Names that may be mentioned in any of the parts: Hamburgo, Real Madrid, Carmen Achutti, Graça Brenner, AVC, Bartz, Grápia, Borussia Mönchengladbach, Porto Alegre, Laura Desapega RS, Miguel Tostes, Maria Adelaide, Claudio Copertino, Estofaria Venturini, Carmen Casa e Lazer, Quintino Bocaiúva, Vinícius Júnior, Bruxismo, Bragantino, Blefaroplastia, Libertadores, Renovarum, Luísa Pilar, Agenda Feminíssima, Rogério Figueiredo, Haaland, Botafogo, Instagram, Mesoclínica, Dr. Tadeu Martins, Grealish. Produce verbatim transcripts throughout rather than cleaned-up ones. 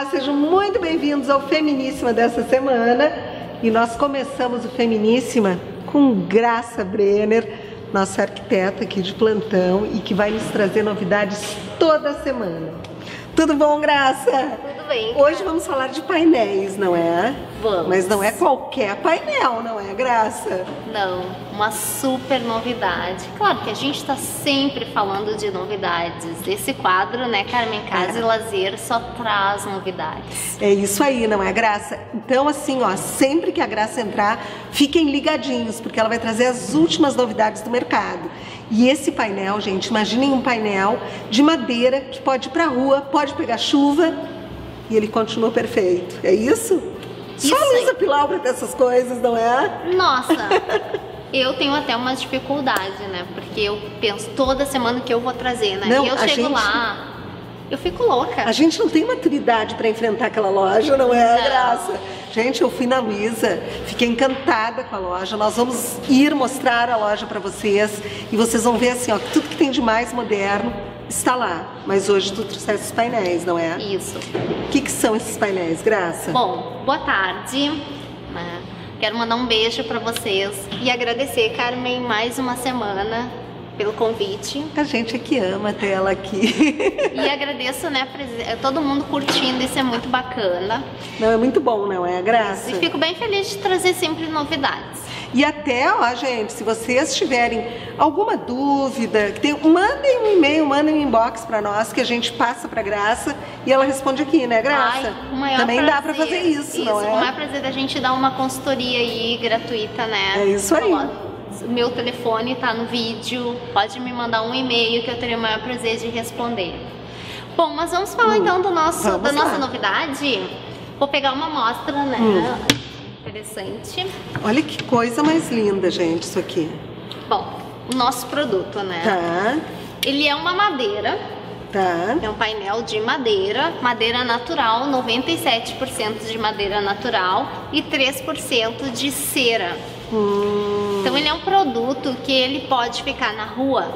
Olá, sejam muito bem-vindos ao Feminíssima dessa semana. E nós começamos o Feminíssima com Graça Brenner, nossa arquiteta aqui de plantão e que vai nos trazer novidades toda semana. Tudo bom, Graça? Tudo bem. Cara. Hoje vamos falar de painéis, não é? Vamos. Mas não é qualquer painel, não é, Graça? Não, uma super novidade. Claro que a gente está sempre falando de novidades. Esse quadro, né, Carmen Casa e Lazer, só traz novidades. É isso aí, não é, Graça? Então, assim, ó, sempre que a Graça entrar, fiquem ligadinhos, porque ela vai trazer as últimas novidades do mercado. E esse painel, gente, imaginem um painel de madeira que pode ir pra rua, pode pegar chuva e ele continua perfeito. É isso? isso Só a Luísa Pilar para ter essas coisas, não é? Nossa! Eu tenho até uma dificuldade, né? Porque eu penso toda semana que eu vou trazer, né? Não, e eu chego gente... lá... Eu fico louca. A gente não tem maturidade para enfrentar aquela loja, não é, não. Graça? Gente, eu fui na Luísa, fiquei encantada com a loja. Nós vamos ir mostrar a loja para vocês e vocês vão ver assim, ó, tudo que tem de mais moderno está lá. Mas hoje tu trouxeste os painéis, não é? Isso. O que que são esses painéis, Graça? Bom, boa tarde. Quero mandar um beijo para vocês e agradecer, Carmen, mais uma semana pelo convite. A gente é que ama ter ela aqui. E agradeço, né, todo mundo curtindo, isso é muito bacana. Não, é muito bom, não é, Graça? E fico bem feliz de trazer sempre novidades. E até, ó, gente, se vocês tiverem alguma dúvida, que tem, mandem um e-mail, mandem um inbox pra nós, que a gente passa pra Graça e ela responde aqui, né, Graça? Ai, o maior Também prazer, dá pra fazer isso, isso não é? Isso, o maior prazer da gente dar uma consultoria aí, gratuita, né? É isso aí. Ó, meu telefone tá no vídeo, pode me mandar um e-mail que eu terei o maior prazer de responder. Bom, mas vamos falar hum, então do nosso, da nossa novidade. Vou pegar uma amostra, né? Hum. Interessante. Olha que coisa mais linda, gente, isso aqui. Bom, o nosso produto, né? Tá. Ele é uma madeira. Tá. É um painel de madeira, madeira natural, noventa e sete por cento de madeira natural e três por cento de cera. Hum. Então ele é um produto que ele pode ficar na rua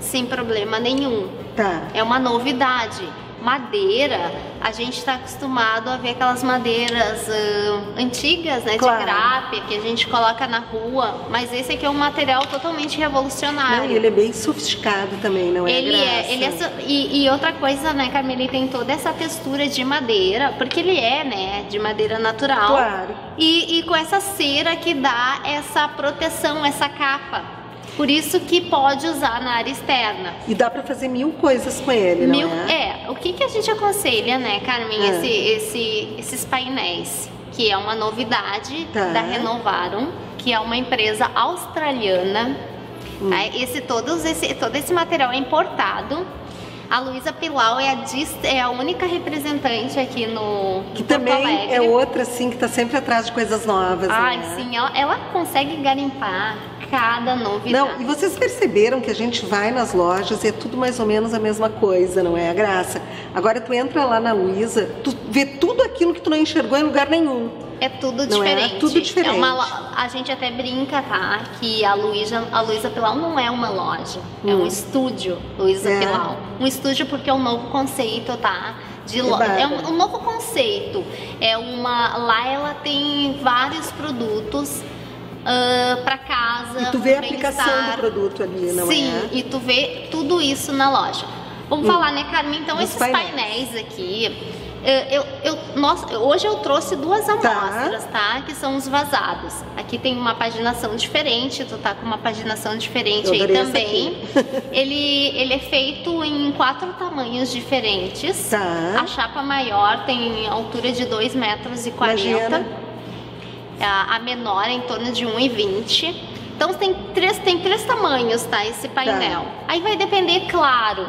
sem problema nenhum. Tá. É uma novidade. Madeira, a gente está acostumado a ver aquelas madeiras uh, antigas, né, claro, de grápia, que a gente coloca na rua, mas esse aqui é um material totalmente revolucionário. Não, ele é bem sofisticado também, não é, ele Graça? É, ele é, e, e outra coisa, né, Carmen, ele tem toda essa textura de madeira, porque ele é, né, de madeira natural, claro, e, e com essa cera que dá essa proteção, essa capa. Por isso que pode usar na área externa. E dá pra fazer mil coisas com ele, mil, não é? É, o que, que a gente aconselha, né, Carmen, é. esse, esse, esses painéis, que é uma novidade, tá, da Renovarum, que é uma empresa australiana. Hum. Tá? Esse, todos esse, todo esse material é importado. A Luísa Pilar é a, é a única representante aqui no Que Porto também Alegre. É outra, assim, que tá sempre atrás de coisas novas. Ai, né? Sim, ela, ela consegue garimpar cada novidade. Não, e vocês perceberam que a gente vai nas lojas e é tudo mais ou menos a mesma coisa, não é, Graça? Agora tu entra lá na Luísa, tu vê tudo aquilo que tu não enxergou em lugar nenhum. É tudo não diferente. É tudo diferente. É uma, a gente até brinca, tá? Que a Luísa, a Luísa Pilar não é uma loja, hum. é um estúdio, Luísa é. Pilar. Um estúdio porque é um novo conceito, tá? De loja. É um, um novo conceito. É uma, lá ela tem vários produtos. Uh, para casa, e tu vê a aplicação do produto ali, não é? Sim, e tu vê tudo isso na loja. Vamos hum. falar, né, Carmen? Então, Dos esses painéis, painéis aqui, eu, eu, nossa, hoje eu trouxe duas amostras, tá? tá? Que são os vazados. Aqui tem uma paginação diferente, tu tá com uma paginação diferente aí também. ele, ele é feito em quatro tamanhos diferentes. Tá. A chapa maior tem altura de dois metros e quarenta. Imagina. A menor é em torno de um e vinte. Então tem três, tem três tamanhos, tá? Esse painel. Tá. Aí vai depender, claro,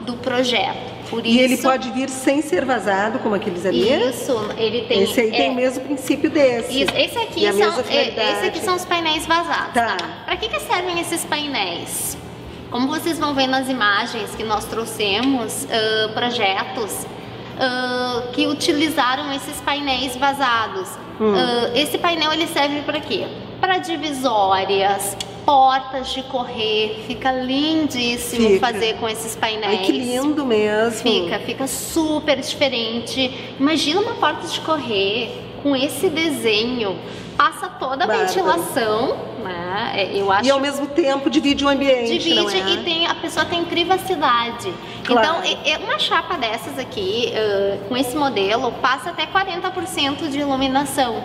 do projeto. Por e isso... ele pode vir sem ser vazado, como aqueles ali? Isso, ele tem. Esse aí é... tem o mesmo princípio desse. Isso. Esse, aqui e são, esse aqui são os painéis vazados. Tá. Tá? Pra que, que servem esses painéis? Como vocês vão ver nas imagens que nós trouxemos, uh, projetos uh, que utilizaram esses painéis vazados. Hum. Uh, esse painel ele serve para quê? Para divisórias, portas de correr, fica lindíssimo fica. fazer com esses painéis. Ai, que lindo mesmo. Fica, fica super diferente. Imagina uma porta de correr com esse desenho, passa toda a Barba. ventilação, né? Eu acho. E ao mesmo tempo divide o ambiente, divide, não é? E tem, a pessoa tem privacidade. Claro. Então, uma chapa dessas aqui, uh, com esse modelo, passa até quarenta por cento de iluminação,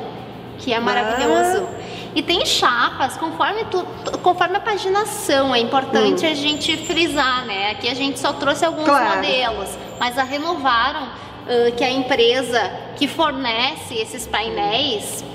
que é maravilhoso. Ah. E tem chapas, conforme, tu, conforme a paginação, é importante hum. a gente frisar, né? Aqui a gente só trouxe alguns claro. modelos, mas a Renovarum, uh, que é a empresa que fornece esses painéis,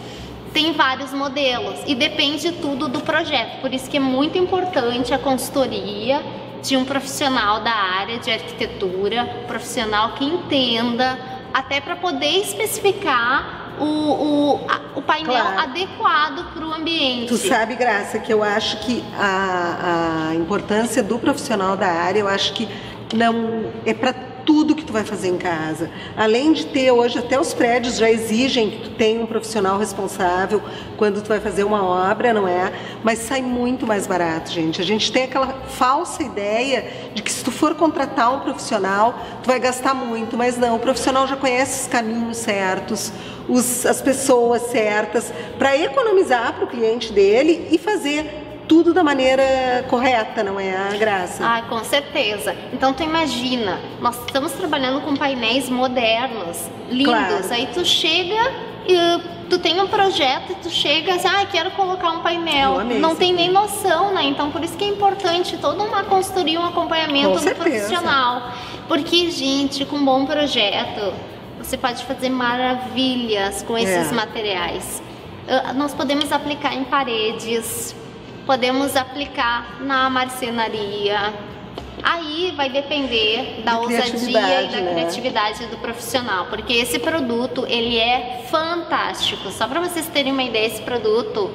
tem vários modelos e depende tudo do projeto. Por isso que é muito importante a consultoria de um profissional da área de arquitetura, profissional que entenda, até para poder especificar O, o, a, o painel claro. adequado para o ambiente. Tu sabe, Graça, que eu acho que a, a importância do profissional da área, eu acho que não é para tudo que tu vai fazer em casa. Além de ter hoje, até os prédios já exigem que tu tenha um profissional responsável quando tu vai fazer uma obra, não é? Mas sai muito mais barato, gente. A gente tem aquela falsa ideia de que se tu for contratar um profissional, tu vai gastar muito, mas não. O profissional já conhece os caminhos certos, os, as pessoas certas, para economizar para o cliente dele e fazer tudo da maneira correta, não é, a Graça? Ah, com certeza. Então tu imagina, nós estamos trabalhando com painéis modernos, lindos. Claro. Aí tu chega e tu tem um projeto e tu chega assim, ah, quero colocar um painel. Não tem nem noção, né? Então por isso que é importante toda uma consultoria, um acompanhamento do profissional. Porque, gente, com um bom projeto, você pode fazer maravilhas com esses é. materiais. Nós podemos aplicar em paredes, podemos aplicar na marcenaria. Aí vai depender da ousadia e da né? criatividade do profissional, porque esse produto, ele é fantástico. Só para vocês terem uma ideia, esse produto,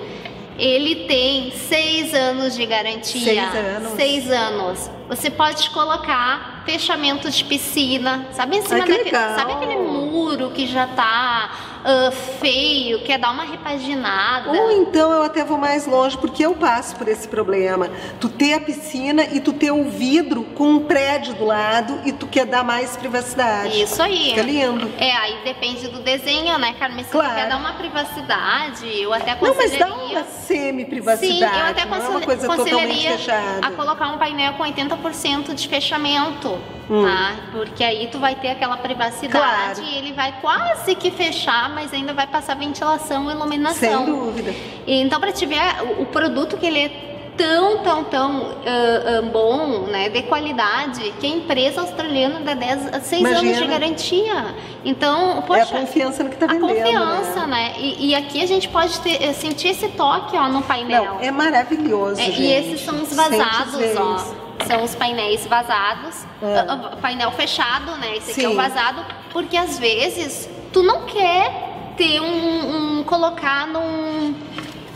ele tem seis anos de garantia. Seis anos. Seis anos. Você pode colocar fechamento de piscina, sabe, em cima daquele, sabe aquele muro que já tá uh, feio, quer dar uma repaginada. Ou então eu até vou mais longe, porque eu passo por esse problema. Tu ter a piscina e tu ter um vidro com um prédio do lado e tu quer dar mais privacidade. Isso aí. Fica lindo. É, aí depende do desenho, né, Carmen? Se claro. tu quer dar uma privacidade, eu até aconselharia... Não, mas dá uma semi-privacidade. Sim, eu até não é uma coisa totalmente fechada. A colocar um painel com oitenta por cento de fechamento. Hum. Tá? Porque aí tu vai ter aquela privacidade, claro. e ele vai quase que fechar, mas ainda vai passar ventilação e iluminação. Sem dúvida. Então, para te ver, o produto que ele é tão, tão, tão uh, uh, bom, né, de qualidade, que a empresa australiana dá dez a seis Imagina. anos de garantia. Então, poxa, é a confiança no que tá vendendo. A confiança, né? né? E, e aqui a gente pode ter, sentir esse toque, ó, no painel. Não, é maravilhoso, é, gente. E esses são os vazados, ó. São os painéis vazados, é. painel fechado, né? Esse Sim. aqui é o vazado, porque às vezes tu não quer ter um, um colocar num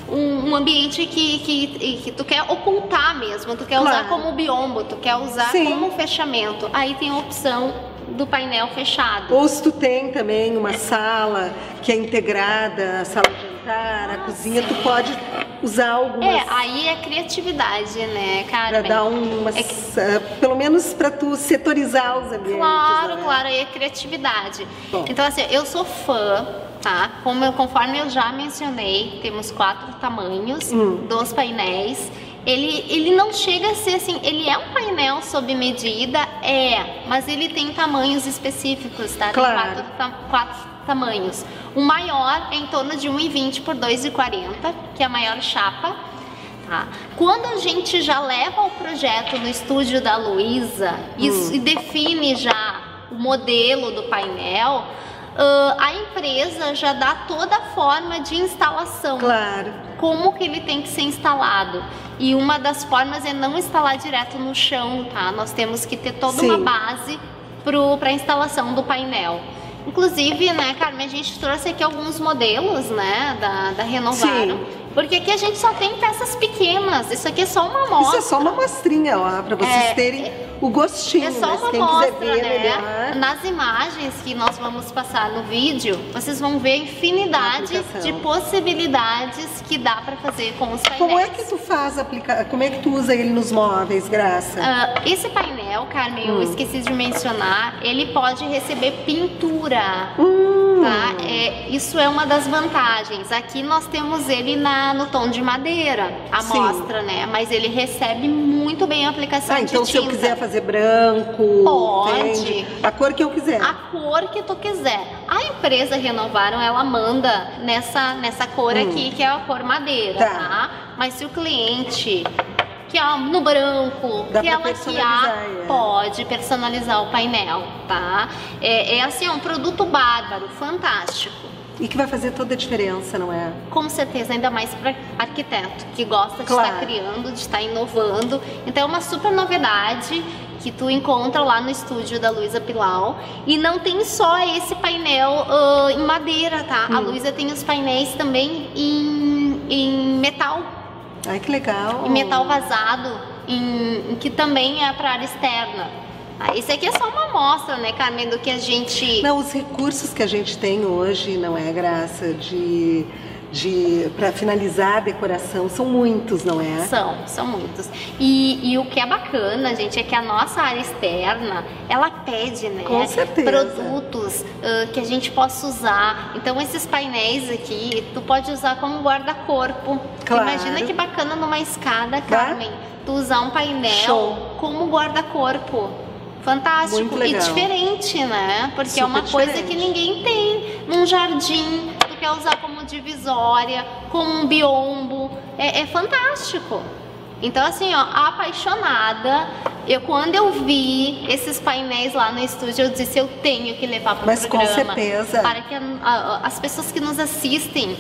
um, um ambiente que, que, que tu quer ocultar mesmo, tu quer claro. usar como biombo, tu quer usar Sim. como fechamento. Aí tem a opção do painel fechado. Ou se tu tem também uma sala que é integrada, a sala de jantar, a cozinha, Sim. tu pode usar algumas... É, aí é criatividade, né, Carmen? Pra dar umas... É que... Pelo menos pra tu setorizar os ambientes. Claro, né? claro, aí é criatividade. Bom. Então, assim, eu sou fã, tá? Como eu, conforme eu já mencionei, temos quatro tamanhos hum. dos painéis. Ele, ele não chega a ser assim, ele é um painel sob medida, é, mas ele tem tamanhos específicos, tá? Claro. Tem quatro, tam, quatro tamanhos. O maior é em torno de um e vinte por dois e quarenta, que é a maior chapa. Tá? Quando a gente já leva o projeto no estúdio da Luísa e hum. define já o modelo do painel, Uh, a empresa já dá toda a forma de instalação. Claro. Como que ele tem que ser instalado. E uma das formas é não instalar direto no chão, tá? Nós temos que ter toda Sim. uma base para a instalação do painel. Inclusive, né, Carmen, a gente trouxe aqui alguns modelos, né, da, da Renovarum. Sim. Porque aqui a gente só tem peças pequenas, isso aqui é só uma amostra. Isso é só uma amostrinha, ó, para vocês é, terem... o gostinho. É só uma amostra, né? Melhor. Nas imagens que nós vamos passar no vídeo, vocês vão ver a infinidade de possibilidades que dá para fazer com os painéis. Como é que tu faz aplicar? Como é que tu usa ele nos móveis, Graça? Uh, esse painel, Carmen, hum. eu esqueci de mencionar, ele pode receber pintura. Hum. Tá? É, isso é uma das vantagens. Aqui nós temos ele na, no tom de madeira, a amostra, né? Mas ele recebe muito bem a aplicação ah, de então tinta. Então se eu quiser fazer branco, pode. Entende? A cor que eu quiser. A cor que tu quiser. A empresa Renovarum, ela manda nessa, nessa cor hum. aqui, que é a cor madeira, tá? tá? Mas se o cliente... que é no branco, dá que é laquear, é. pode personalizar o painel, tá? É, é assim, um produto bárbaro, fantástico. E que vai fazer toda a diferença, não é? Com certeza, ainda mais para arquiteto, que gosta de claro. estar criando, de estar inovando. Então é uma super novidade que tu encontra lá no estúdio da Luísa Pilar. E não tem só esse painel uh, em madeira, tá? Hum. A Luísa tem os painéis também em, em metal. Ai, que legal! Em metal vazado, em, em que também é para área externa. Ah, esse aqui é só uma amostra, né, Carmen, do que a gente... Não, os recursos que a gente tem hoje, não é, Graça, de... de para finalizar a decoração são muitos, não é? São, são muitos. E, e o que é bacana, gente, é que a nossa área externa, ela pede, né? Com certeza. Produtos uh, que a gente possa usar. Então esses painéis aqui, tu pode usar como guarda-corpo. Claro. Imagina que bacana numa escada, Carmen, tá? Tu usar um painel Show. como guarda-corpo. Fantástico e diferente, né? Porque Super é uma coisa diferente. que ninguém tem. Num jardim, tu quer usar como divisória, como um biombo, é, é fantástico. Então assim, ó, apaixonada, eu quando eu vi esses painéis lá no estúdio, eu disse, eu tenho que levar para o programa. Mas com certeza. Para que a, a, as pessoas que nos assistem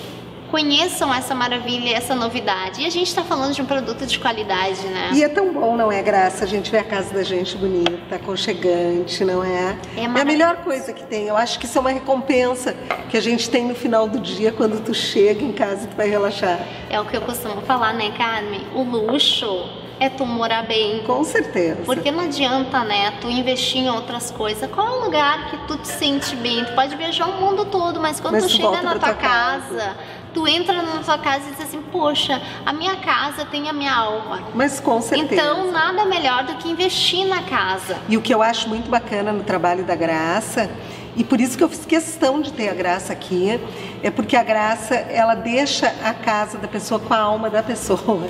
conheçam essa maravilha, essa novidade. E a gente está falando de um produto de qualidade, né? E é tão bom, não é, Graça? A gente vê a casa da gente bonita, aconchegante, não é? É, é a melhor coisa que tem. Eu acho que isso é uma recompensa que a gente tem no final do dia, quando tu chega em casa e tu vai relaxar. É o que eu costumo falar, né, Carmen? O luxo... é tu morar bem. Com certeza. Porque não adianta, né, tu investir em outras coisas. Qual é o lugar que tu te sente bem? Tu pode viajar o mundo todo, mas quando mas tu chega na tua casa, casa, tu entra na tua casa e diz assim, poxa, a minha casa tem a minha alma. Mas com certeza. Então, nada melhor do que investir na casa. E o que eu acho muito bacana no trabalho da Graça, e por isso que eu fiz questão de ter a Graça aqui, é porque a Graça, ela deixa a casa da pessoa com a alma da pessoa,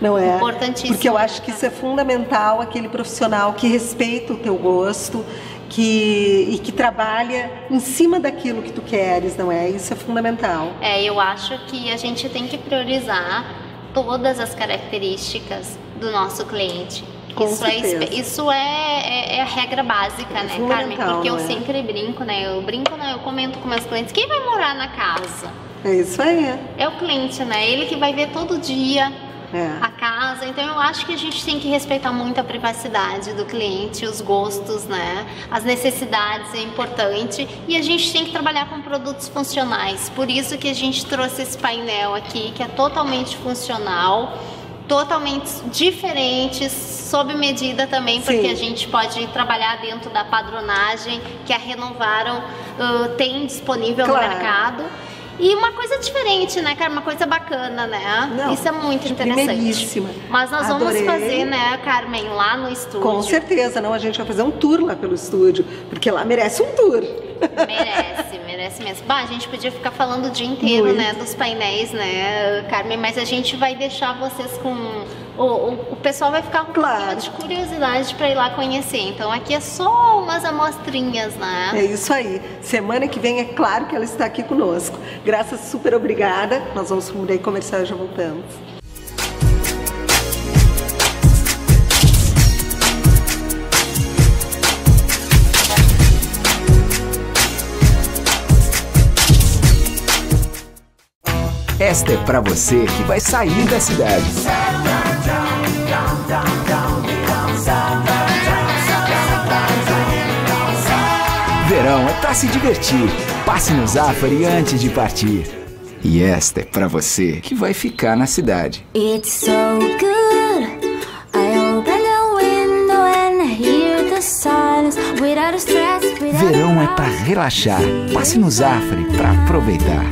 não é? Importantíssimo. Porque eu acho que isso é fundamental, aquele profissional que respeita o teu gosto, que, e que trabalha em cima daquilo que tu queres, não é? Isso é fundamental. É, eu acho que a gente tem que priorizar todas as características do nosso cliente. Com isso certeza. é, isso é, é, é a regra básica, é né, Carmen? Porque eu né? sempre brinco, né? Eu brinco, né? Eu comento com meus clientes, quem vai morar na casa? É isso aí. É o cliente, né? Ele que vai ver todo dia é. a casa. Então eu acho que a gente tem que respeitar muito a privacidade do cliente, os gostos, né? As necessidades é importante. E a gente tem que trabalhar com produtos funcionais. Por isso que a gente trouxe esse painel aqui, que é totalmente funcional. Totalmente diferentes, sob medida também, porque Sim. a gente pode trabalhar dentro da padronagem que a Renovarum uh, tem disponível claro. no mercado. E uma coisa diferente, né, cara? Uma coisa bacana, né? Não, isso é muito interessante. Mas nós Adorei. vamos fazer, né, Carmen, lá no estúdio. Com certeza, não, a gente vai fazer um tour lá pelo estúdio, porque lá merece um tour. Merece, merece mesmo. Bah, a gente podia ficar falando o dia inteiro, muito. né, dos painéis, né, Carmen? Mas a gente vai deixar vocês com... O, o, o pessoal vai ficar com claro. de curiosidade para ir lá conhecer. Então aqui é só umas amostrinhas, né? É isso aí. Semana que vem é claro que ela está aqui conosco. Graça, super obrigada. Nós vamos para o Murei Comercial e já voltamos. Esta é para você que vai sair da cidade. Verão é pra se divertir. Passe no Zafari antes de partir. E esta é pra você que vai ficar na cidade. It's so good. I open the window and Verão é pra relaxar. Passe no Zafre pra aproveitar.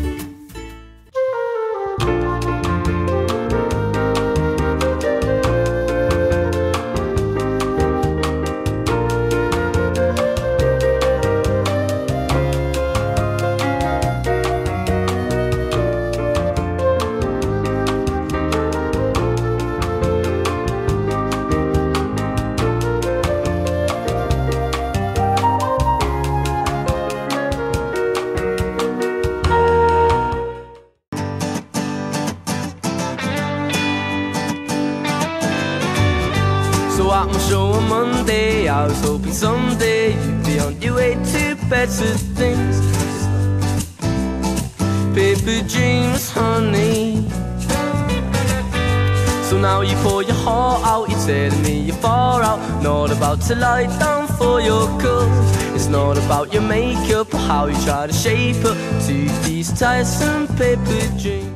To lie down for your cause. It's not about your makeup or how you try to shape her to these tiresome paper dreams.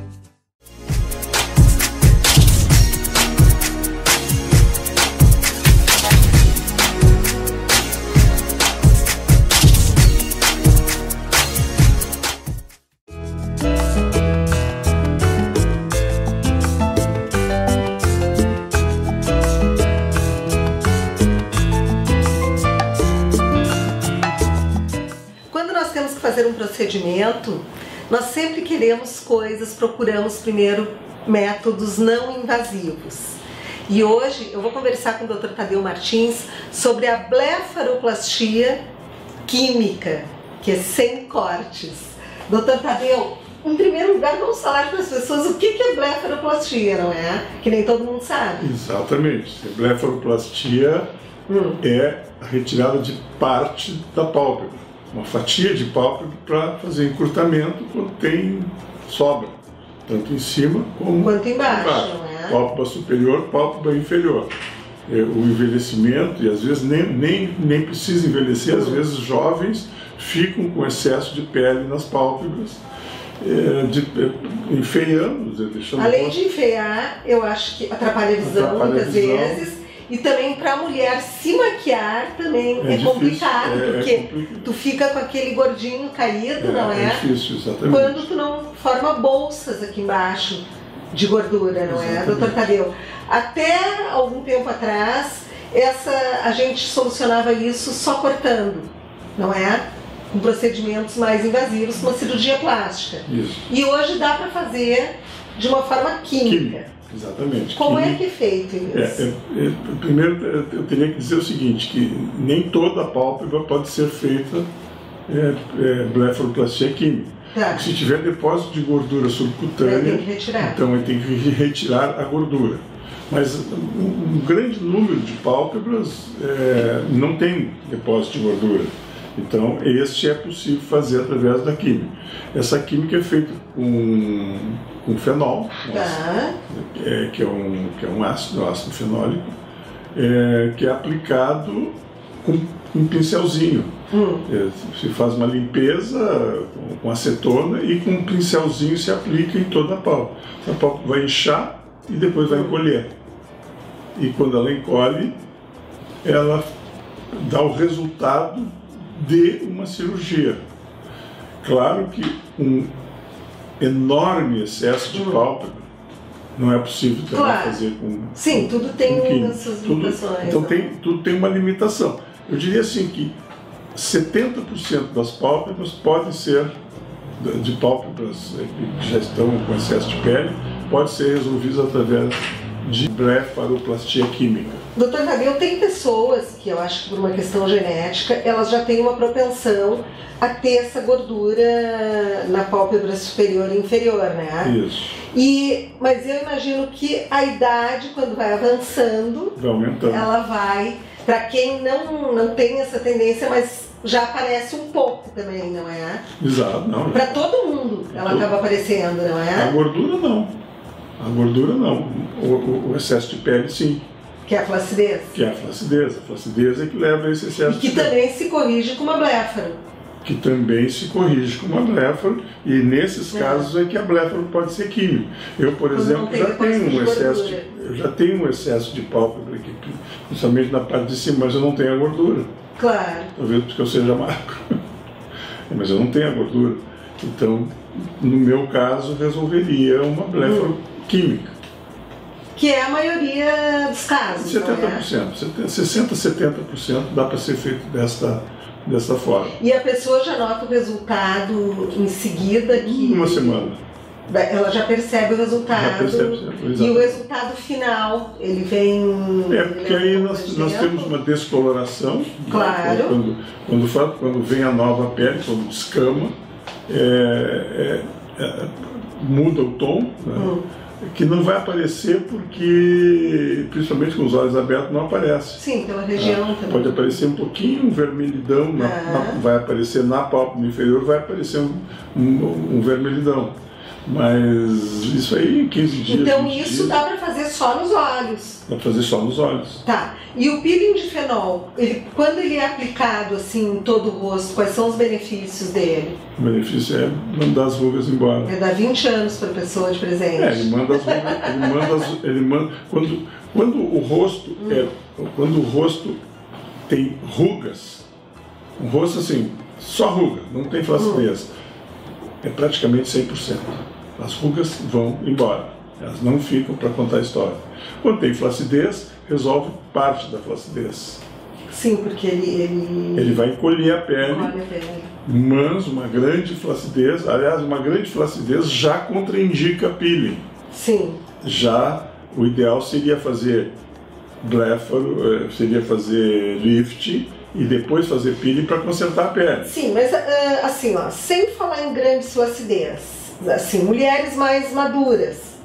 Procedimento, nós sempre queremos coisas, procuramos primeiro métodos não invasivos. E hoje eu vou conversar com o doutor Tadeu Martins sobre a blefaroplastia química, que é sem cortes. doutor Tadeu, em primeiro lugar vamos falar para as pessoas o que é blefaroplastia, não é? Que nem todo mundo sabe. Exatamente. Blefaroplastia hum. é a retirada de parte da pálpebra. Uma fatia de pálpebra para fazer encurtamento quando tem sobra, tanto em cima como quanto embaixo, embaixo. Né? Pálpebra superior, pálpebra inferior. O envelhecimento, e às vezes nem, nem, nem precisa envelhecer, às vezes jovens ficam com excesso de pele nas pálpebras, é, de, enfeiando. Deixando Além de enfeiar, eu acho que atrapalha a visão atrapalha muitas a visão. vezes. E também para a mulher se maquiar também é, é complicado, é, porque é complicado. Tu fica com aquele gordinho caído, é, não é? É difícil, exatamente. Quando tu não forma bolsas aqui embaixo de gordura, não exatamente. é, doutor Tadeu? Até algum tempo atrás, essa, a gente solucionava isso só cortando, não é? Com procedimentos mais invasivos, com uma cirurgia plástica. Isso. E hoje dá para fazer de uma forma química. química. Exatamente. Como que, é que é feito isso? É, é, é, primeiro, eu teria que dizer o seguinte, que nem toda a pálpebra pode ser feita é, é, blefaroplastia química. Tá. Se tiver depósito de gordura subcutânea, então ele tem que retirar a gordura. Mas um, um grande número de pálpebras é, não tem depósito de gordura. Então, este é possível fazer através da química. Essa química é feita com, com fenol, tá. é, que, é um, que é um ácido, um ácido fenólico, é, que é aplicado com um pincelzinho. Hum. É, se faz uma limpeza com acetona e com um pincelzinho se aplica em toda a pálpebra. A pálpebra vai inchar e depois vai encolher. E quando ela encolhe, ela dá o resultado de uma cirurgia. Claro que um enorme excesso de pálpebra não é possível também claro. fazer com... Sim, com, tudo tem com as suas limitações. Tudo, então né? tem, tudo tem uma limitação. Eu diria assim que setenta por cento das pálpebras podem ser, de pálpebras que já estão com excesso de pele, pode ser resolvido através de blefaroplastia química. doutor Tadeu, tem pessoas que eu acho que por uma questão genética, elas já têm uma propensão a ter essa gordura na pálpebra superior e inferior, né? Isso. E, mas eu imagino que a idade, quando vai avançando, vai aumentando. Ela vai, para quem não, não tem essa tendência, mas já aparece um pouco também, não é? Exato, não. Para todo mundo ela todo. acaba aparecendo, não é? A gordura não. A gordura não, o, o excesso de pele sim. Que é a flacidez? Que é a flacidez, a flacidez é que leva a esse excesso. E que de também pele. se corrige com uma bléfaro. Que também se corrige com uma bléfaro, e nesses é. casos é que a bléfaro pode ser química. Eu, por exemplo, já tenho um excesso de, eu já tenho um excesso de pálpebra aqui, principalmente na parte de cima, mas eu não tenho a gordura. Claro. Talvez porque eu seja magro. Mas eu não tenho a gordura. Então, no meu caso, resolveria uma blefaroquímica. Que é a maioria dos casos, setenta por cento, é? sessenta por cento, setenta por cento dá para ser feito desta, desta forma. E a pessoa já nota o resultado em seguida? Que uma semana. Ela já percebe o resultado. Já percebe, certo, e o resultado final, ele vem... É, porque aí nós, nós temos uma descoloração. Claro. Né? Quando, quando, fala, quando vem a nova pele, quando descama, é, é, é, muda o tom, né? Hum. Que não vai aparecer porque, principalmente com os olhos abertos, não aparece. Sim, pela região ah, também. Pode aparecer um pouquinho, um vermelhidão, na, ah. na, vai aparecer na pálpebra inferior, vai aparecer um, um, um vermelhidão. Mas isso aí em quinze dias. Então isso dias, dá para fazer só nos olhos? Dá para fazer só nos olhos. Tá. E o peeling de fenol, ele, quando ele é aplicado assim em todo o rosto, quais são os benefícios dele? O benefício é mandar as rugas embora. É dar vinte anos para a pessoa de presente. É, ele manda as rugas, ele manda, as, ele manda quando, quando o rosto hum. é, quando o rosto tem rugas, um rosto assim, só ruga, não tem flacidez, hum. é praticamente cem por cento. As rugas vão embora, elas não ficam para contar a história. Quando tem flacidez, resolve parte da flacidez. Sim, porque ele... Ele, ele vai encolher a pele, a pele, mas uma grande flacidez, aliás, uma grande flacidez já contraindica peeling. Sim. Já o ideal seria fazer blefaro, seria fazer lift, e depois fazer peeling para consertar a pele. Sim, mas assim, ó, sem falar em grande flacidez, assim, mulheres mais maduras,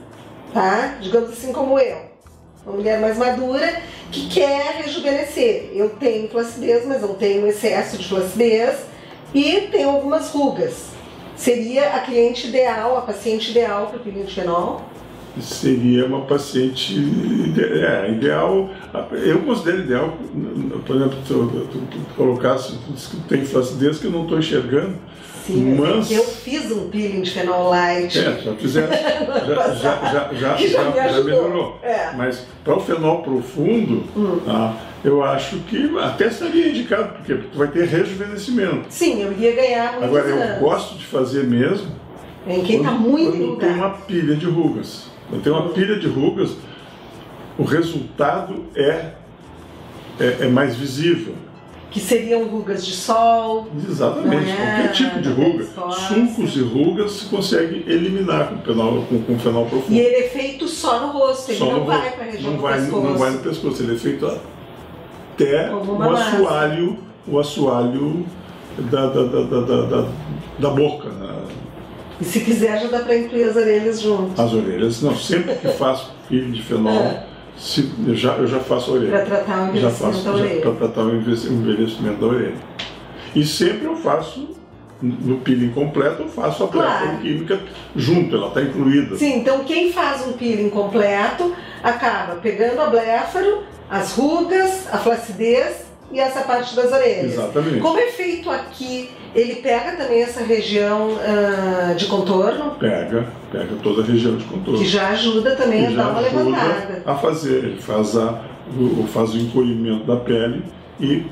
tá? Digamos assim como eu. Uma mulher mais madura que quer rejuvenescer. Eu tenho flacidez, mas não tenho excesso de flacidez e tenho algumas rugas. Seria a cliente ideal, a paciente ideal para o peeling de fenol? Seria uma paciente é, ideal, eu considero ideal, por exemplo, se eu colocasse, tem flacidez que eu não estou enxergando. Sim, mas... eu fiz um peeling de fenol light. É, já fizemos, já, já, já, já, já, já, já melhorou. É. Mas para o fenol profundo, hum. ah, eu acho que até estaria indicado, porque tu vai ter rejuvenescimento. Sim, eu iria ganhar muitos anos. Agora, eu gosto de fazer mesmo em quem está muito quando tem uma pilha de rugas. Quando tem uma pilha de rugas, o resultado é, é, é mais visível. Que seriam rugas de sol. Exatamente, é, qualquer tipo de ruga. Sulcos e rugas se consegue eliminar com fenol, com, com fenol profundo. E ele é feito só no rosto, ele só não vai para a região não do vai, pescoço. Não vai no pescoço, ele é feito até o assoalho, o assoalho da, da, da, da, da, da boca. Né? E se quiser já dá para incluir as orelhas junto. As orelhas, não, sempre que faço peeling de fenol... É. Se, eu, já, eu já faço a orelha. Para tratar o envelhecimento da orelha. Para tratar o envelhecimento da orelha. E sempre eu faço, no peeling completo, eu faço a blefaroquímica junto, ela está incluída. Sim, então quem faz um peeling completo acaba pegando a blefaro, as rugas, a flacidez e essa parte das orelhas. Exatamente. Como é feito aqui, ele pega também essa região uh, de contorno? Pega, pega toda a região de contorno. Que já ajuda também que a dar uma levantada. A fazer, ele faz, a, o, faz o encolhimento da pele e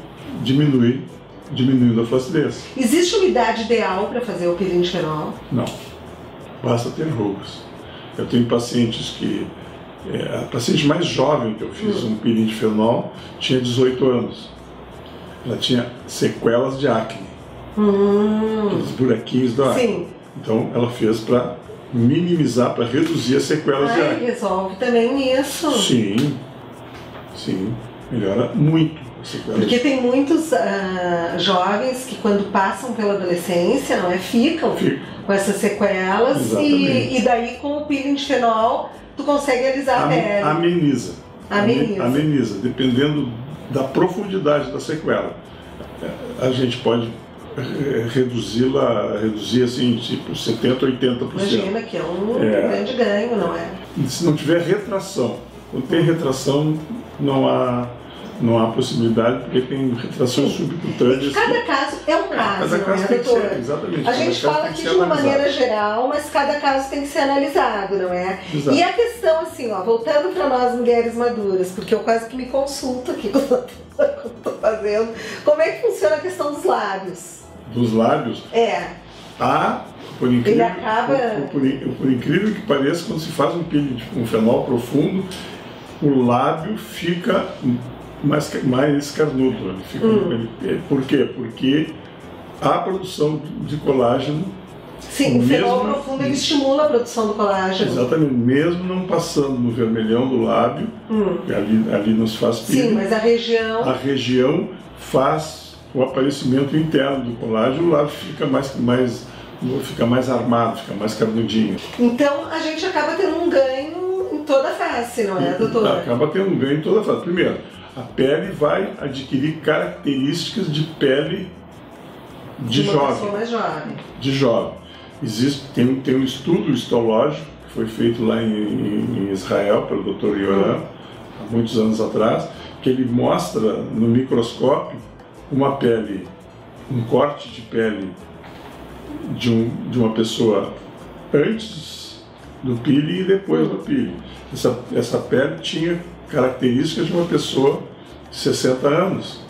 diminui, diminuindo a flacidez. Existe uma idade ideal para fazer o peeling de fenol? Não, basta ter rugas. Eu tenho pacientes que... É, a paciente mais jovem que eu fiz hum. um peeling de fenol tinha dezoito anos. Ela tinha sequelas de acne, hum. aqueles buraquinhos da acne. Sim. Então ela fez para minimizar, para reduzir as sequelas Ai, de acne. Resolve também isso. Sim, sim, melhora muito. Porque tem muitos uh, jovens que quando passam pela adolescência, não é, ficam Fica. com essas sequelas e, e daí com o peeling de fenol tu consegue alisar a pele. Ameniza. Ameniza. Ameniza, dependendo da profundidade da sequela. A gente pode reduzi-la, reduzir assim, tipo setenta, oitenta por cento. Imagina que é um é. grande ganho, não é? E se não tiver retração, quando tem retração, não há, não há possibilidade, porque tem retrações subcutâneas. Cada caso é um caso, cada caso não é, doutora? Exatamente. A gente fala aqui de uma maneira geral, mas cada caso tem que ser analisado, não é? Exato. E a questão, assim, ó, voltando para nós mulheres maduras, porque eu quase que me consulto aqui com o que eu estou fazendo, como é que funciona a questão dos lábios? Dos lábios? É. Ah, por incrível, Ele acaba... por, por, por incrível que pareça, quando se faz um peeling com um fenol profundo, o lábio fica mais, mais carnudo. Ele fica, hum. ele, por quê? Porque a produção de colágeno... Sim, o fenol profundo ele estimula a produção do colágeno. Exatamente, mesmo não passando no vermelhão do lábio, hum. ali, ali não se faz peeling. Sim, mas a região... A região faz o aparecimento interno do colágeno, o lábio fica mais... mais fica mais armado, fica mais carnudinho. Então a gente acaba tendo um ganho em toda a face, não é, doutora? Acaba tendo um ganho em toda a face. Primeiro, a pele vai adquirir características de pele de, de jovem. Mais jovem. De jovem. Existe, tem, tem um estudo histológico que foi feito lá em, em Israel pelo doutor Yoram, há muitos anos atrás, que ele mostra no microscópio uma pele, um corte de pele De, um, de uma pessoa antes do peeling e depois do peeling. Essa, essa pele tinha características de uma pessoa de sessenta anos.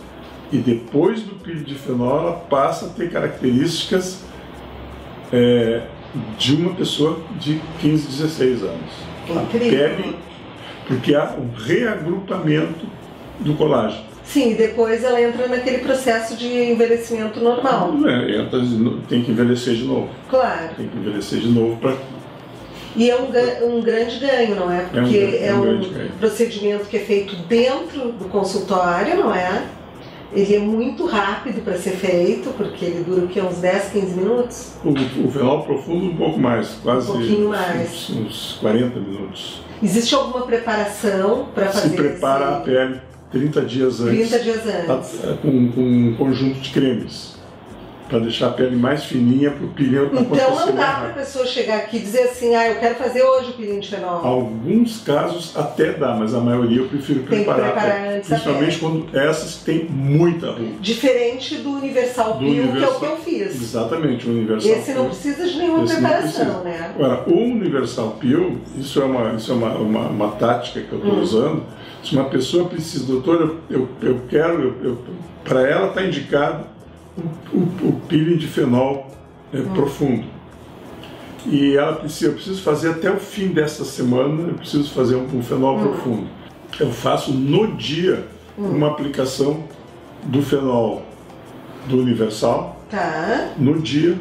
E depois do peeling de fenol, ela passa a ter características é, de uma pessoa de quinze, dezesseis anos. A pele, porque há um reagrupamento do colágeno. Sim, depois ela entra naquele processo de envelhecimento normal. É, entra, tem que envelhecer de novo. Claro. Tem que envelhecer de novo para... E é um, pra... um grande ganho, não é? Porque é um, é um, é um procedimento que é feito dentro do consultório, não é? Ele é muito rápido para ser feito, porque ele dura o quê? Uns dez, quinze minutos? O, o fenol profundo um pouco mais, quase um pouquinho mais. Uns, uns quarenta minutos. Existe alguma preparação para fazer isso? Se prepara esse... a pele. trinta dias antes, trinta dias antes. Tá, com, com um conjunto de cremes, para deixar a pele mais fininha para o peeling acontecer. Então não dá para a pessoa chegar aqui e dizer assim, ah, eu quero fazer hoje o peeling de fenol. Alguns casos até dá, mas a maioria eu prefiro preparar. Tem que preparar antes, principalmente quando essas que tem muita ruga. Diferente do Universal Peel, que é o que eu fiz. Exatamente, o Universal Peel. Esse não precisa de nenhuma preparação, né? Agora, o Universal Peel, isso é uma, isso é uma, uma, uma tática que eu estou hum. usando. Se uma pessoa precisa, doutor, eu, eu quero, eu, eu, para ela está indicado o, o, o peeling de fenol é, hum. profundo. E ela precisa, eu preciso fazer até o fim dessa semana, eu preciso fazer um, um fenol hum. profundo. Eu faço no dia hum. uma aplicação do fenol do Universal, tá. no dia,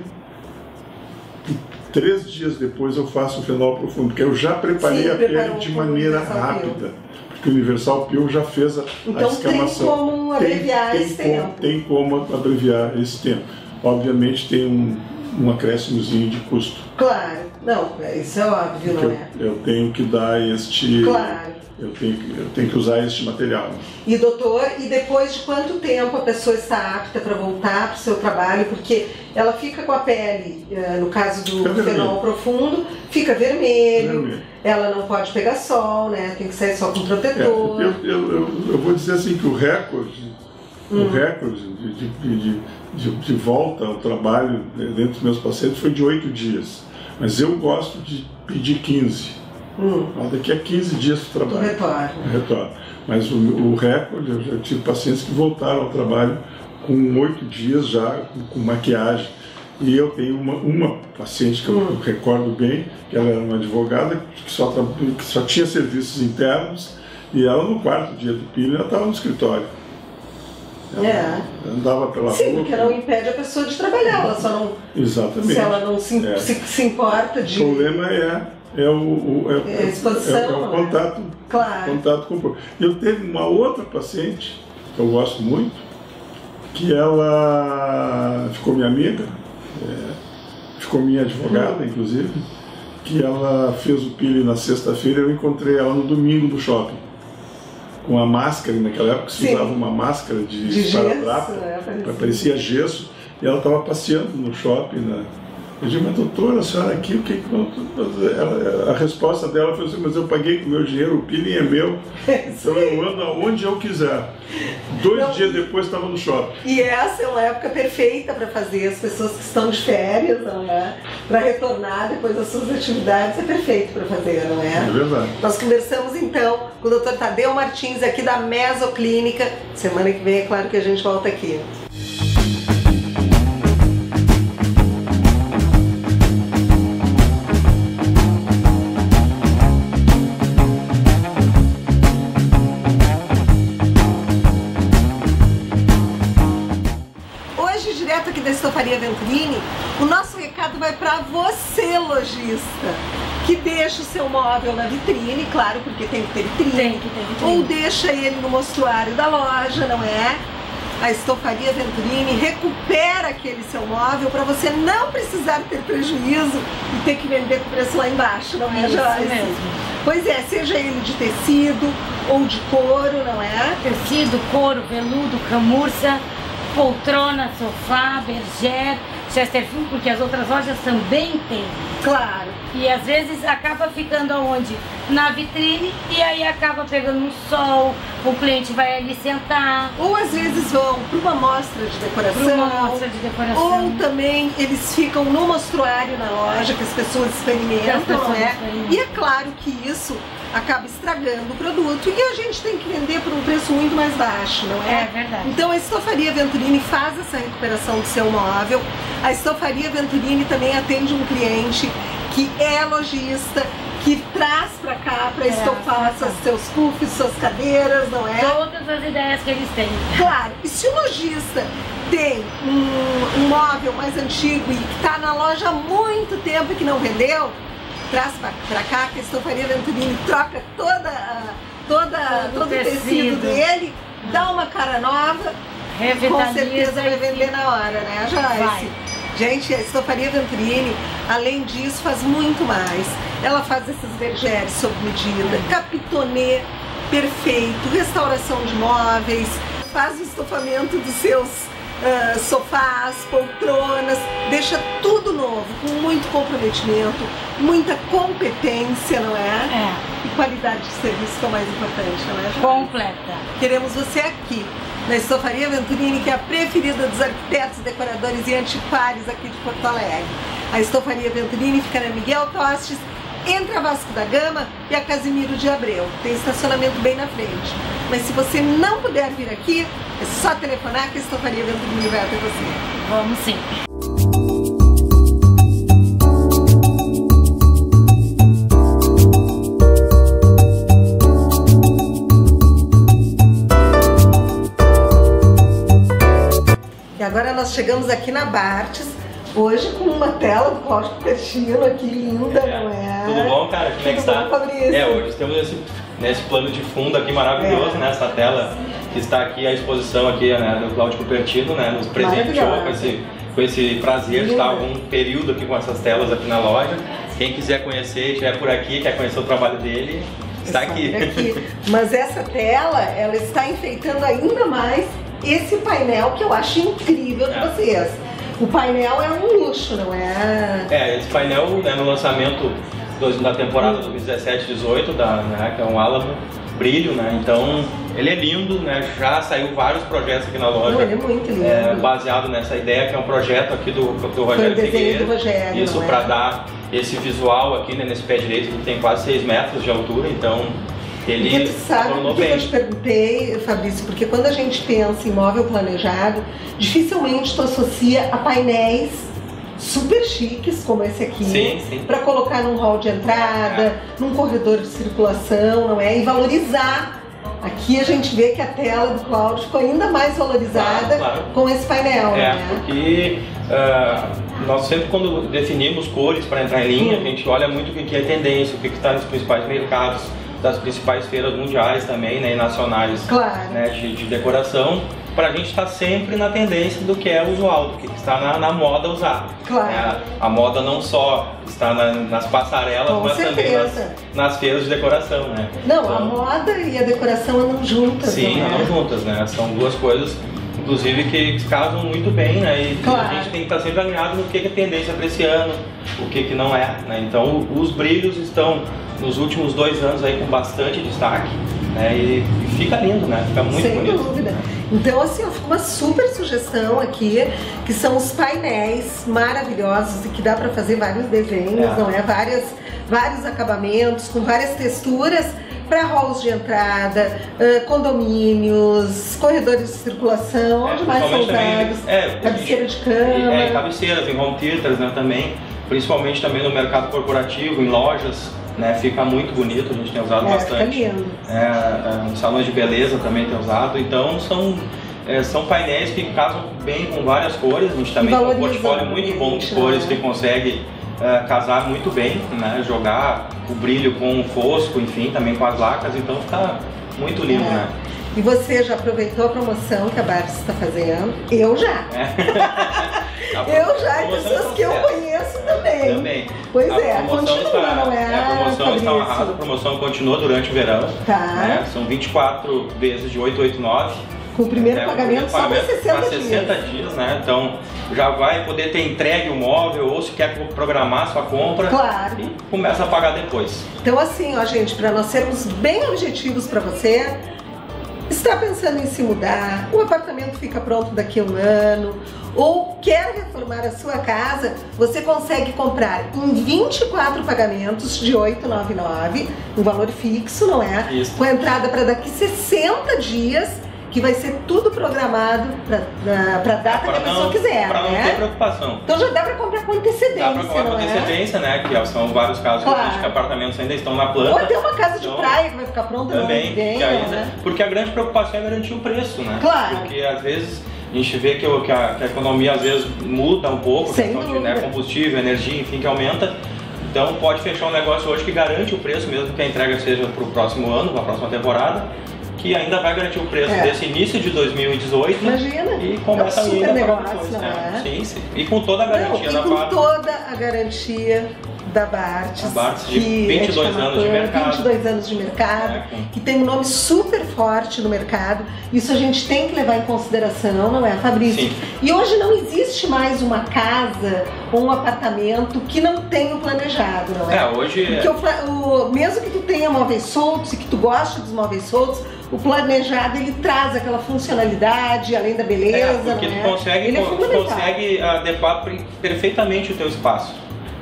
e três dias depois eu faço o fenol profundo, porque eu já preparei Sim, a pele de maneira rápida. Porque o Universal Peel já fez a, então, a escamação. Então tem como abreviar tem, tem esse como, tempo. Tem como abreviar esse tempo. Obviamente tem um, um acréscimozinho de custo. Claro, não, isso é óbvio, porque não é? Eu, eu tenho que dar este... Claro. Eu tenho, eu tenho que usar este material. E doutor, e depois de quanto tempo a pessoa está apta para voltar para o seu trabalho? Porque ela fica com a pele, no caso do fica fenol vermelho. profundo, fica vermelho, vermelho, ela não pode pegar sol, né? Tem que sair só com protetor. É, eu, eu, eu, eu vou dizer assim que o recorde, hum. o recorde de, de, de, de, de volta ao trabalho dentro dos meus pacientes foi de oito dias. Mas eu gosto de pedir quinze. Hum. Daqui a quinze dias do trabalho. Do retorno. Mas o, o recorde, eu já tive pacientes que voltaram ao trabalho com oito dias já, com, com maquiagem. E eu tenho uma, uma paciente que eu, hum. eu recordo bem, que ela era uma advogada, que só, que só tinha serviços internos, e ela no quarto dia do peeling, ela estava no escritório. Ela é. andava pela Sim, rua, porque ela não impede a pessoa de trabalhar, ela só não... Exatamente. Se ela não se, é. se, se importa de... O problema é... É o, o, é, é, a exposição, é, é o contato, claro. contato com o corpo. Eu teve uma outra paciente, que eu gosto muito, que ela ficou minha amiga, é, ficou minha advogada, inclusive, que ela fez o peeling na sexta-feira, eu encontrei ela no domingo do shopping, com a máscara, naquela época se Sim. usava uma máscara de esparadrapo, é, parecia gesso, e ela estava passeando no shopping, né? Eu digo, mas doutora, a senhora aqui, o que que eu estou fazendo? A resposta dela foi assim, mas eu paguei com meu dinheiro, o peeling é meu, então eu ando aonde eu quiser. Dois então, dias depois estava no shopping. E essa é uma época perfeita para fazer, as pessoas que estão de férias, não é? Para retornar depois das suas atividades, é perfeito para fazer, não é? É verdade. Nós conversamos então com o doutor Tadeu Martins aqui da Mesoclínica. Semana que vem é claro que a gente volta aqui. Estofaria Venturini, o nosso recado vai para você, lojista, que deixa o seu móvel na vitrine, claro, porque tem que ter vitrine, tem que ter vitrine. Ou deixa ele no mostruário da loja, não é? A Estofaria Venturini recupera aquele seu móvel para você não precisar ter prejuízo e ter que vender com preço lá embaixo, não é, Joyce? Isso mesmo. Pois é, seja ele de tecido ou de couro, não é? Tecido, couro, veludo, camurça, poltrona, sofá, berger, Chesterfield, porque as outras lojas também tem. Claro. E às vezes acaba ficando aonde? Na vitrine, e aí acaba pegando um sol, o cliente vai ali sentar. Ou às vezes vão para uma mostra de decoração. Para uma mostra de decoração. Ou também eles ficam no mostruário na loja, que as pessoas experimentam, as pessoas não é? Experimentam. E é claro que isso acaba estragando o produto e a gente tem que vender por um preço muito mais baixo, não é? É verdade. Então a Estofaria Venturini faz essa recuperação do seu móvel. A Estofaria Venturini também atende um cliente que é lojista, que traz pra cá pra é, estofar seus, seus puffs, suas cadeiras, não é? Todas as ideias que eles têm. Claro, e se o lojista tem um, um móvel mais antigo e que tá na loja há muito tempo e que não vendeu, traz pra, pra cá que a Estofaria Venturini troca toda, toda, todo, todo o tecido, tecido dele, dá uma cara nova, com certeza vai vender na hora, né, Joyce? Vai. Gente, a Estofaria Venturini, além disso, faz muito mais. Ela faz esses bergeres sob medida, capitonê perfeito, restauração de móveis, faz o estofamento dos seus uh, sofás, poltronas, deixa tudo novo, com muito comprometimento, muita competência, não é? É. E qualidade de serviço que é o mais importante, não é? Completa. Queremos você aqui na Estofaria Venturini, que é a preferida dos arquitetos, decoradores e antiquários aqui de Porto Alegre. A Estofaria Venturini fica na Miguel Tostes, entre a Vasco da Gama e a Casimiro de Abreu. Tem estacionamento bem na frente. Mas se você não puder vir aqui, é só telefonar que a Estofaria Venturini vai até você. Vamos sim! Agora nós chegamos aqui na Bartz, hoje com uma tela do Claudio Copertino aqui, linda, é, não é? Tudo bom, cara? Como é que está? Fabrício? É, hoje temos esse, nesse plano de fundo aqui maravilhoso, é. né? Essa tela que está aqui à exposição aqui, né, do Claudio Copertino, né? Nos presenteou com esse, com esse prazer de estar algum período aqui com essas telas aqui na loja. Quem quiser conhecer, estiver por aqui, quer conhecer o trabalho dele, está aqui. aqui. Mas essa tela, ela está enfeitando ainda mais esse painel que eu acho incrível de vocês. O painel é um luxo, não é? É, esse painel, né, no lançamento do, da temporada dois mil e dezessete dezoito, né, que é um álamo brilho, né? Então ele é lindo, né? Já saiu vários projetos aqui na loja. Não, ele é muito lindo. É, baseado nessa ideia que é um projeto aqui do, do Rogério Figueiredo. Isso, para dar esse visual aqui, né, nesse pé direito que tem quase seis metros de altura, então ele porque tu sabe por que eu te perguntei, Fabrício, porque quando a gente pensa em móvel planejado, dificilmente tu associa a painéis super chiques como esse aqui, para colocar num hall de entrada, é. num corredor de circulação, não é? E valorizar. Aqui a gente vê que a tela do Claudio ficou ainda mais valorizada, claro, claro, com esse painel, é, né? Porque uh, nós sempre quando definimos cores para entrar em linha, a gente olha muito o que é tendência, o que está nos principais mercados, das principais feiras mundiais também, né, e nacionais, claro, né, de, de decoração, para a gente estar tá sempre na tendência do que é usual, do que está na, na moda usar. Claro. É, a moda não só está na, nas passarelas, com mas certeza. também nas, nas feiras de decoração, né? Não, então, a moda e a decoração andam juntas. Sim, andam é? juntas, né? São duas coisas inclusive que casam muito bem, né? E claro, a gente tem que estar sempre alinhado no que é tendência para esse ano, o que que não é, né? Então os brilhos estão nos últimos dois anos aí com bastante destaque, né? E fica lindo, né? Fica muito Sem bonito. Sem dúvida. Então assim, eu fico uma super sugestão aqui, que são os painéis maravilhosos e que dá para fazer vários desenhos, é. não é? Várias, vários acabamentos, com várias texturas, para halls de entrada, condomínios, corredores de circulação, onde é, mais são usados, é, cabeceira de cama. É, cabeceiras, em home theaters, né, também, principalmente também no mercado corporativo, em lojas, né, fica muito bonito, a gente tem usado é, bastante. É, é, salões de beleza também tem usado, então são... É, são painéis que casam bem com várias cores, a gente também tem um portfólio muito bom de cores, né, que consegue uh, casar muito bem, né, jogar o brilho com o fosco, enfim, também com as lacas, então fica muito lindo, é. né? E você já aproveitou a promoção que a Bartz está fazendo? Eu já! É. Eu já, e pessoas que eu conheço também. também. Pois a é, continua, está, não é? A promoção está amarrada, a promoção continua durante o verão. Tá. Né, são vinte e quatro vezes de oito oito nove. O primeiro, é, pagamento, o primeiro pagamento só para sessenta dias, né? Então já vai poder ter entregue o móvel, ou se quer programar sua compra, claro, e começa a pagar depois. Então assim, ó gente, para nós sermos bem objetivos para você, está pensando em se mudar, o apartamento fica pronto daqui a um ano, ou quer reformar a sua casa, você consegue comprar em vinte e quatro pagamentos de oito nove nove, um valor fixo, não é? Isso. Com entrada para daqui sessenta dias, que vai ser tudo programado para a data pra que a pessoa não, quiser, pra né? Para não ter preocupação. Então já dá para comprar com antecedência, dá pra comprar não com antecedência, é? né? Que são vários casos, claro, que, que apartamentos ainda estão na planta. Ou até uma casa então, de praia que vai ficar pronta também, bem, aí, né? Porque a grande preocupação é garantir o preço, né? Claro. Porque às vezes a gente vê que, que, a, que a economia às vezes muda um pouco, Sem questão dúvida. de né, combustível, energia, enfim, que aumenta. Então pode fechar um negócio hoje que garante o preço, mesmo que a entrega seja para o próximo ano, para a próxima temporada, que ainda vai garantir o preço é. desse início de dois mil e dezoito. Imagina! E começa é um super negócio, depois, não né? é? Sim, sim. E com toda a garantia não, da Bartz. E com toda a garantia da Bartz. A Bartz de vinte e dois anos de mercado. vinte e dois anos de mercado, é, com... que tem um nome super forte no mercado. Isso a gente tem que levar em consideração, não é, Fabrício? Sim. E hoje não existe mais uma casa ou um apartamento que não tenha o planejado, não é? É, hoje... Porque o, o, mesmo que tu tenha móveis soltos e que tu goste dos móveis soltos, o planejado, ele traz aquela funcionalidade, além da beleza, é, porque né? tu consegue, ele é consegue adequar perfeitamente o teu espaço.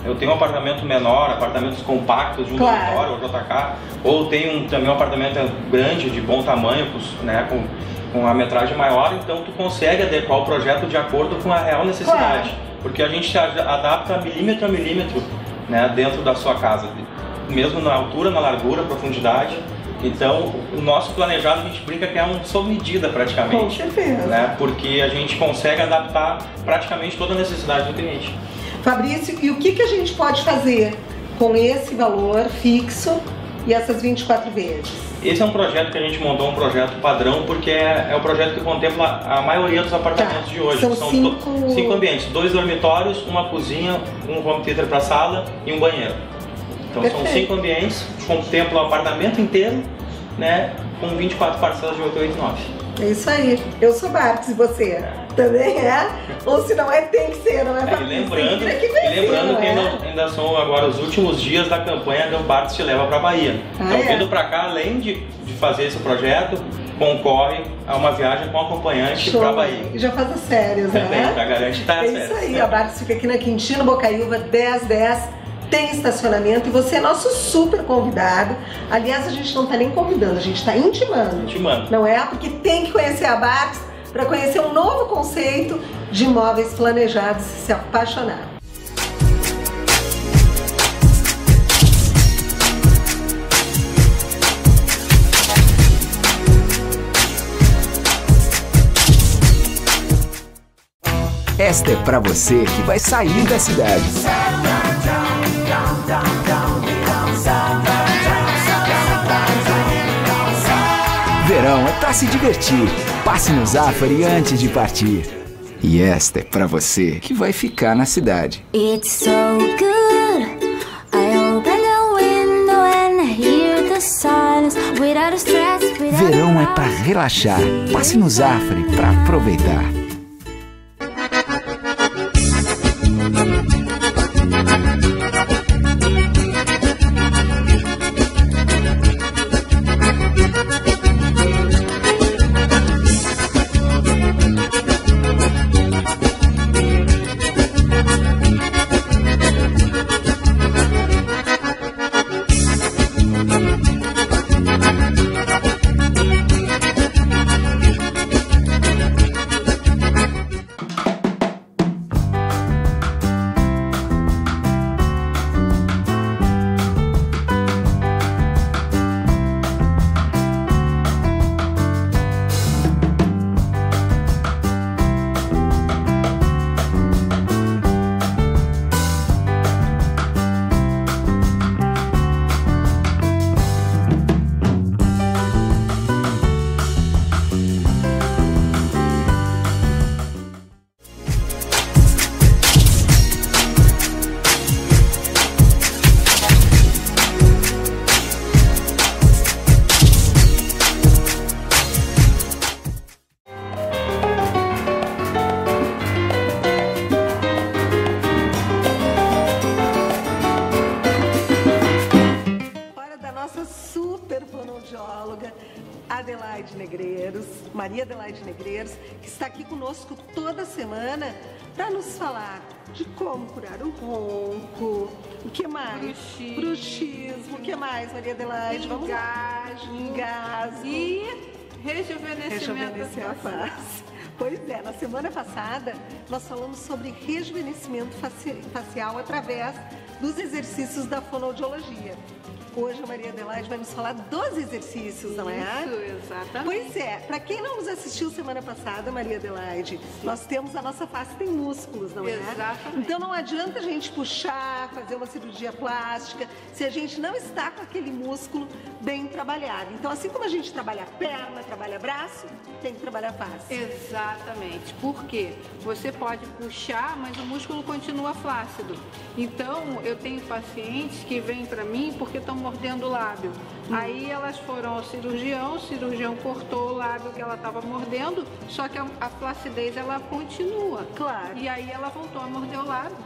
Eu tenho um apartamento menor, apartamentos compactos de um claro. dormitório, ou J K, ou tenho um, também um apartamento grande, de bom tamanho, né, com, com a metragem maior, então tu consegue adequar o projeto de acordo com a real necessidade. Claro. Porque a gente adapta milímetro a milímetro, né, dentro da sua casa, mesmo na altura, na largura, profundidade. Então, o nosso planejado, a gente brinca que é um sob medida praticamente. Com certeza. Né? Porque a gente consegue adaptar praticamente toda a necessidade do cliente. Fabrício, e o que, que a gente pode fazer com esse valor fixo e essas vinte e quatro vezes? Esse é um projeto que a gente montou, um projeto padrão, porque é, é o projeto que contempla a maioria dos apartamentos tá. de hoje. São, São cinco... cinco ambientes, dois dormitórios, uma cozinha, um home theater para sala e um banheiro. Então Perfeito. são cinco ambientes, contempla o apartamento inteiro, né, com vinte e quatro parcelas de oito oito nove. É isso aí. Eu sou Bartz e você é. também é? Ou se não é, tem que ser, não é? é e lembrando, tem que, vencer, e lembrando não é? que ainda, ainda são agora os últimos dias da campanha do Bartz Te Leva para a Bahia. Ah, então vindo é? para cá, além de, de fazer esse projeto, concorre a uma viagem com acompanhante para a Bahia. E já faz as séries, né? Também, já garante tá as séries. É isso aí. Né? A Bartz fica aqui na Quintino Bocaiúva, dez dez. Tem estacionamento e você é nosso super convidado. Aliás, a gente não tá nem convidando, a gente tá intimando. Intimando. Não é? Porque tem que conhecer a Bartz para conhecer um novo conceito de imóveis planejados e se apaixonar. Esta é para você que vai sair da cidade. Verão é pra se divertir. Passe no Zafari antes de partir. E esta é pra você que vai ficar na cidade. It's so good. I open the window and I hear the silence without a stress. Verão é pra relaxar. Passe no Zafre pra aproveitar. Maria Adelaide Negreiros, que está aqui conosco toda semana para nos falar de como curar o ronco, o que mais? Bruxismo. Bruxismo. O que mais, Maria Adelaide? Vamos lá. Engasgo. E rejuvenescimento, rejuvenescimento facial. Pois é, na semana passada nós falamos sobre rejuvenescimento facial através dos exercícios da fonoaudiologia. Hoje a Maria Adelaide vai nos falar dos exercícios, não é? Isso, exatamente. Pois é, para quem não nos assistiu semana passada, Maria Adelaide, sim, nós temos a nossa face, tem músculos, não é? Exatamente. Então não adianta a gente puxar, fazer uma cirurgia plástica, se a gente não está com aquele músculo bem trabalhado. Então assim como a gente trabalha perna, trabalha braço, tem que trabalhar face. Exatamente, porque você pode puxar, mas o músculo continua flácido. Então eu tenho pacientes que vêm para mim porque estão mordendo o lábio. Hum. Aí elas foram ao cirurgião, o cirurgião cortou o lábio que ela estava mordendo, só que a, a flacidez ela continua. Claro. E aí ela voltou a morder o lábio.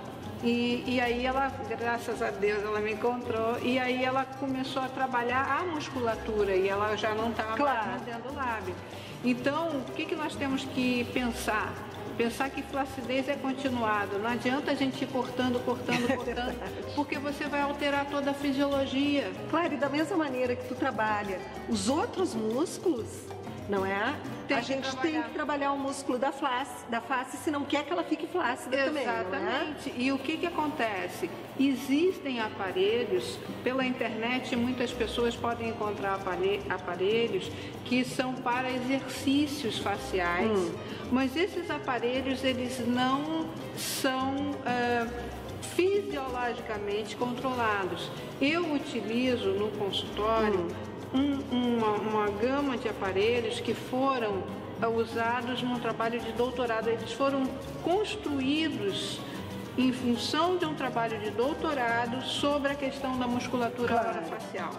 E, e aí ela, graças a Deus, ela me encontrou e aí ela começou a trabalhar a musculatura e ela já não estava claro. mais mordendo o lábio. Então, o que, que nós temos que pensar? Pensar que flacidez é continuada, não adianta a gente ir cortando, cortando, cortando, é porque você vai alterar toda a fisiologia. Claro, e da mesma maneira que tu trabalha os outros músculos, não é? Tem a gente trabalhar. tem que trabalhar o músculo da face, da face, se não quer que ela fique flácida. Exatamente. Também, exatamente. É? E o que que acontece? Existem aparelhos, pela internet muitas pessoas podem encontrar aparelhos que são para exercícios faciais, hum. mas esses aparelhos eles não são uh, fisiologicamente controlados. Eu utilizo no consultório hum. Um, uma, uma gama de aparelhos que foram usados num trabalho de doutorado. Eles foram construídos em função de um trabalho de doutorado sobre a questão da musculatura claro. facial.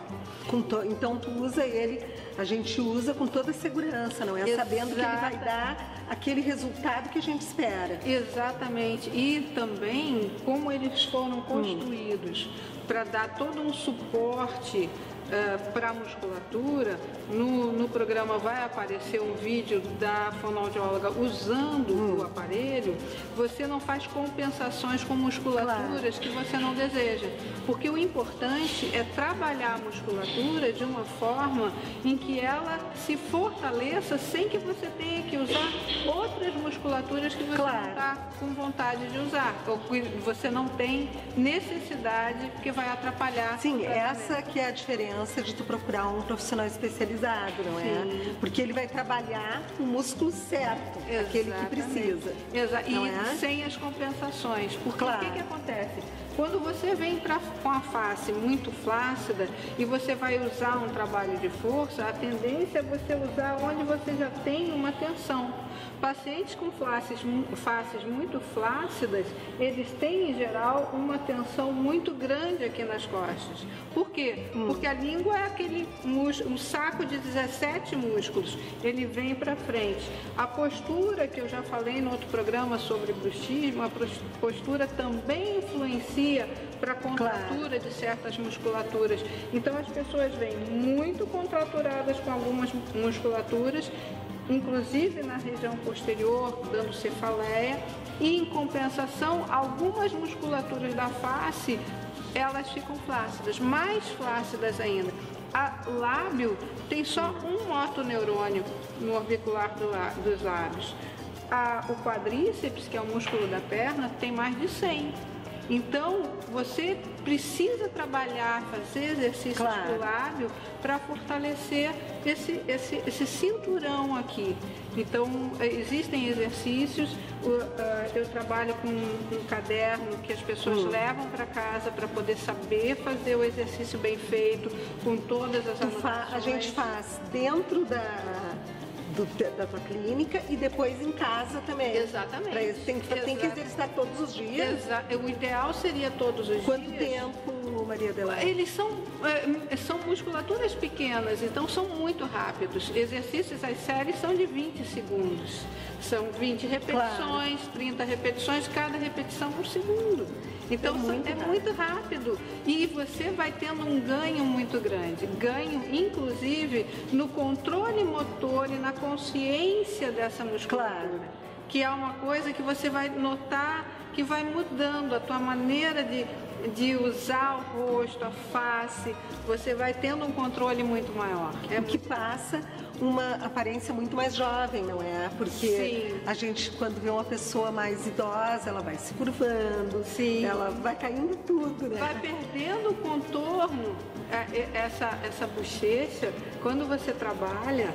To... Então tu usa ele, a gente usa com toda a segurança, não é? Exatamente. Sabendo que ele vai dar aquele resultado que a gente espera. Exatamente. E também como eles foram construídos hum. para dar todo um suporte Uh, para a musculatura, no, no programa vai aparecer um vídeo da fonoaudióloga usando hum. o aparelho, você não faz compensações com musculaturas claro. que você não deseja. Porque o importante é trabalhar a musculatura de uma forma em que ela se fortaleça sem que você tenha que usar outras musculaturas que você claro. não está com vontade de usar, ou que você não tem necessidade, porque vai atrapalhar. Sim, essa que é a diferença de tu procurar um profissional especializado, não é? Sim. Porque ele vai trabalhar o músculo certo, exatamente. Aquele que precisa. usa. Exato. E é? sem as compensações. Porque claro. o que, que acontece? Quando você vem pra, com a face muito flácida e você vai usar um trabalho de força, a tendência é você usar onde você já tem uma tensão. Pacientes com faces, faces muito flácidas, eles têm, em geral, uma tensão muito grande aqui nas costas. Por quê? Hum. Porque a língua é aquele músculo, um saco de dezessete músculos, ele vem para frente. A postura, que eu já falei no outro programa sobre bruxismo, a postura também influencia para a contratura claro. de certas musculaturas. Então, as pessoas vêm muito contraturadas com algumas musculaturas, inclusive na região posterior, dando cefaleia, e em compensação, algumas musculaturas da face, elas ficam flácidas, mais flácidas ainda. O lábio tem só um motoneurônio no orbicular do, dos lábios. A, o quadríceps, que é o músculo da perna, tem mais de cem. Então, você precisa trabalhar, fazer exercícios claro. do lábio para fortalecer esse, esse, esse cinturão aqui. Então, existem exercícios, eu trabalho com um caderno que as pessoas hum. levam para casa para poder saber fazer o exercício bem feito, com todas as anotações. A gente faz dentro da... Do, da tua clínica e depois em casa também. Exatamente. Pra, tem, que, tem que exercitar todos os dias. Exa o ideal seria todos os Quanto dias. Quanto tempo, Maria Adelaide? Eles são, são musculaturas pequenas, então são muito rápidos. Exercícios, as séries são de vinte segundos. São vinte repetições, claro. trinta repetições, cada repetição por segundo. Então, é, muito, é rápido. muito rápido e você vai tendo um ganho muito grande. Ganho, inclusive, no controle motor e na consciência dessa musculatura. Claro. Que é uma coisa que você vai notar que vai mudando a tua maneira de, de usar o rosto, a face. Você vai tendo um controle muito maior. É o que passa... uma aparência muito mais jovem, não é? Porque Sim. a gente, quando vê uma pessoa mais idosa, ela vai se curvando, Sim. ela vai caindo tudo, né? Vai perdendo o contorno, essa, essa bochecha, quando você trabalha,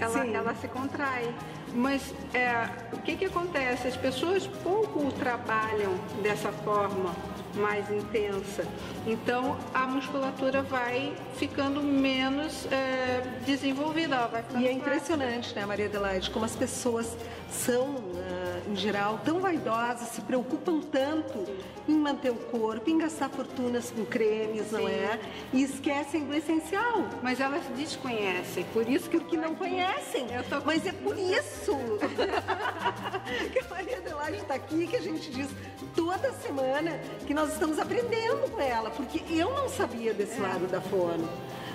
ela, ela se contrai. Mas é, o que que acontece? As pessoas pouco trabalham dessa forma mais intensa, então a musculatura vai ficando menos é, desenvolvida. Ela vai ficando e é impressionante, fácil. né, Maria Adelaide, como as pessoas são, uh, em geral, tão vaidosas, se preocupam tanto em manter o corpo, em gastar fortunas com cremes, Sim. não é? E esquecem do essencial. Mas elas desconhecem, por isso que o que não conhecem. Eu tô... Mas é por isso que a Maria Adelaide está aqui, que a gente diz toda semana que nós Nós estamos aprendendo com ela, porque eu não sabia desse é. lado da fono,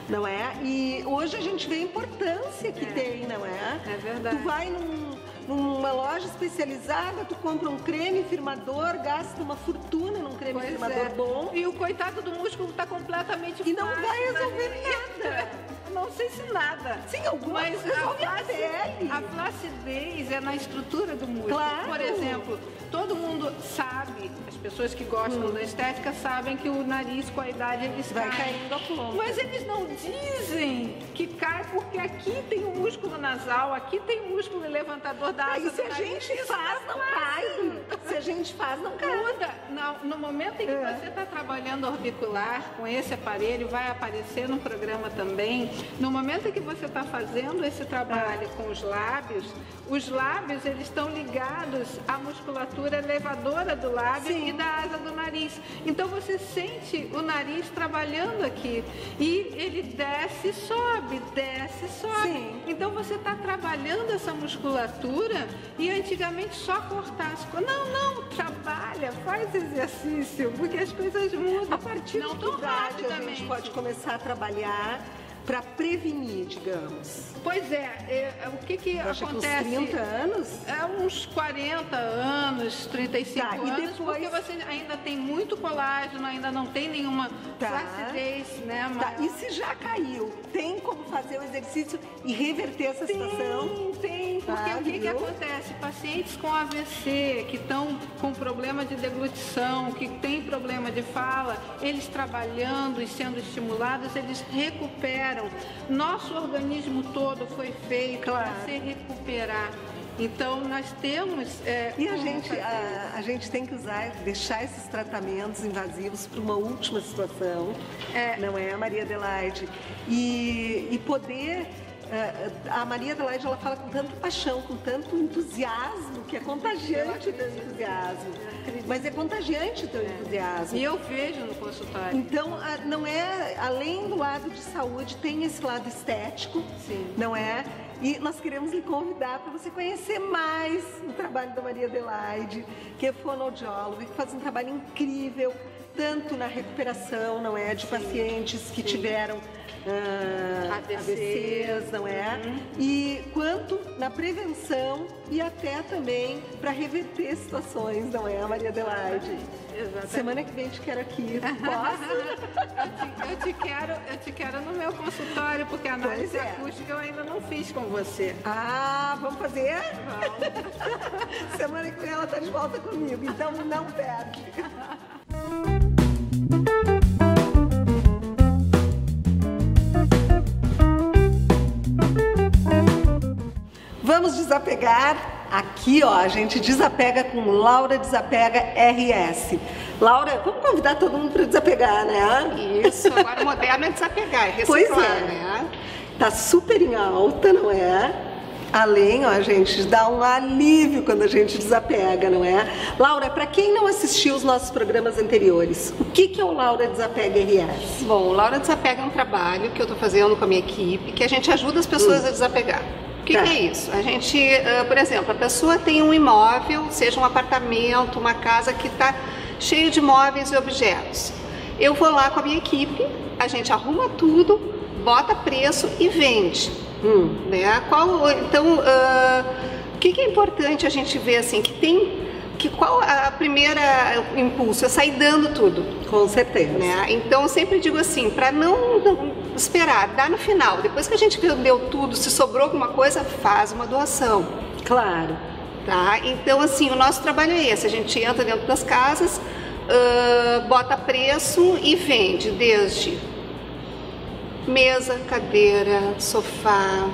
não é? E hoje a gente vê a importância que é. tem, não é? É verdade. Tu vai num, numa loja especializada, tu compra um creme firmador, gasta uma fortuna num creme pois firmador é. bom. E o coitado do músculo está completamente E não vai resolver nada. Não sei se nada. Sim, alguma Mas resolve a, a pele. A flacidez é na estrutura do músculo. Claro. Por exemplo, todo mundo sabe, as pessoas que gostam hum. da estética sabem que o nariz com a idade ele vai cai. caindo a plomba. Mas eles não dizem que cai porque aqui tem o músculo nasal, aqui tem o músculo levantador da asa. Mas se a gente nariz, faz, não cai. Se a gente faz, não cai. Muda. No, no momento em que é. você está trabalhando orbicular com esse aparelho, vai aparecer no programa também. No momento que você está fazendo esse trabalho ah. com os lábios, os lábios eles estão ligados à musculatura elevadora do lábio Sim. e da asa do nariz. Então você sente o nariz trabalhando aqui e ele desce e sobe, desce e sobe. Sim. Então você está trabalhando essa musculatura e antigamente só cortar as coisas. Não, não, trabalha, faz exercício, porque as coisas mudam. A partir não de tão idade, a gente pode começar a trabalhar para prevenir, digamos. Pois é, é o que que acontece? Acha que uns trinta anos? É uns quarenta anos, trinta e cinco tá, anos, e depois... porque você ainda tem muito colágeno, ainda não tem nenhuma tá. flacidez, né? Mas... Tá. E se já caiu, tem como fazer o exercício e reverter essa tem, situação? Tem, porque tá, o que viu? que acontece? Pacientes com A V C, que estão com problema de deglutição, que tem problema de fala, eles trabalhando e sendo estimulados, eles recuperam. Nosso organismo todo foi feito claro. para se recuperar. Então, nós temos... É, e a gente, a, a gente tem que usar, deixar esses tratamentos invasivos para uma última situação, é. não é, Maria Adelaide? E, e poder... A Maria Adelaide, ela fala com tanta paixão, com tanto entusiasmo, que é contagiante teu entusiasmo. Mas é contagiante teu entusiasmo. E eu vejo no consultório. Então, não é, além do lado de saúde, tem esse lado estético, sim, não é? E nós queremos lhe convidar para você conhecer mais o trabalho da Maria Adelaide, que é fonoaudióloga, que faz um trabalho incrível, tanto na recuperação, não é, de pacientes que tiveram... Ah, A B Cs, não é? Uhum. E quanto na prevenção e até também para reverter situações, não é, Maria Adelaide? Exatamente. Semana que vem eu te quero aqui, posso? eu, te, eu, te quero, eu te quero no meu consultório, porque a análise é. acústica eu ainda não fiz com você. Ah, vamos fazer? Vamos. Semana que vem ela está de volta comigo, então não perde. Vamos desapegar aqui, ó, a gente desapega com Laura Desapega R S. Laura, vamos convidar todo mundo para desapegar, né? Isso, agora o moderno é desapegar, é reciclar, pois é, né? Tá super em alta, não é? Além, ó, gente, dá um alívio quando a gente desapega, não é? Laura, para quem não assistiu os nossos programas anteriores, o que, que é o Laura Desapega R S? Bom, o Laura Desapega é um trabalho que eu tô fazendo com a minha equipe, que a gente ajuda as pessoas hum. a desapegar. O que, tá. que é isso? A gente, uh, por exemplo, a pessoa tem um imóvel, seja um apartamento, uma casa que está cheio de móveis e objetos. Eu vou lá com a minha equipe, a gente arruma tudo, bota preço e vende. Hum. Né? Qual, então, o uh, que, que é importante a gente ver assim, que tem... Que qual a primeira impulso? É sair dando tudo. Com certeza. Né? Então eu sempre digo assim, para não, não esperar, dá no final. Depois que a gente deu tudo, se sobrou alguma coisa, faz uma doação. Claro. Tá? Então assim, o nosso trabalho é esse, a gente entra dentro das casas, uh, bota preço e vende desde mesa, cadeira, sofá,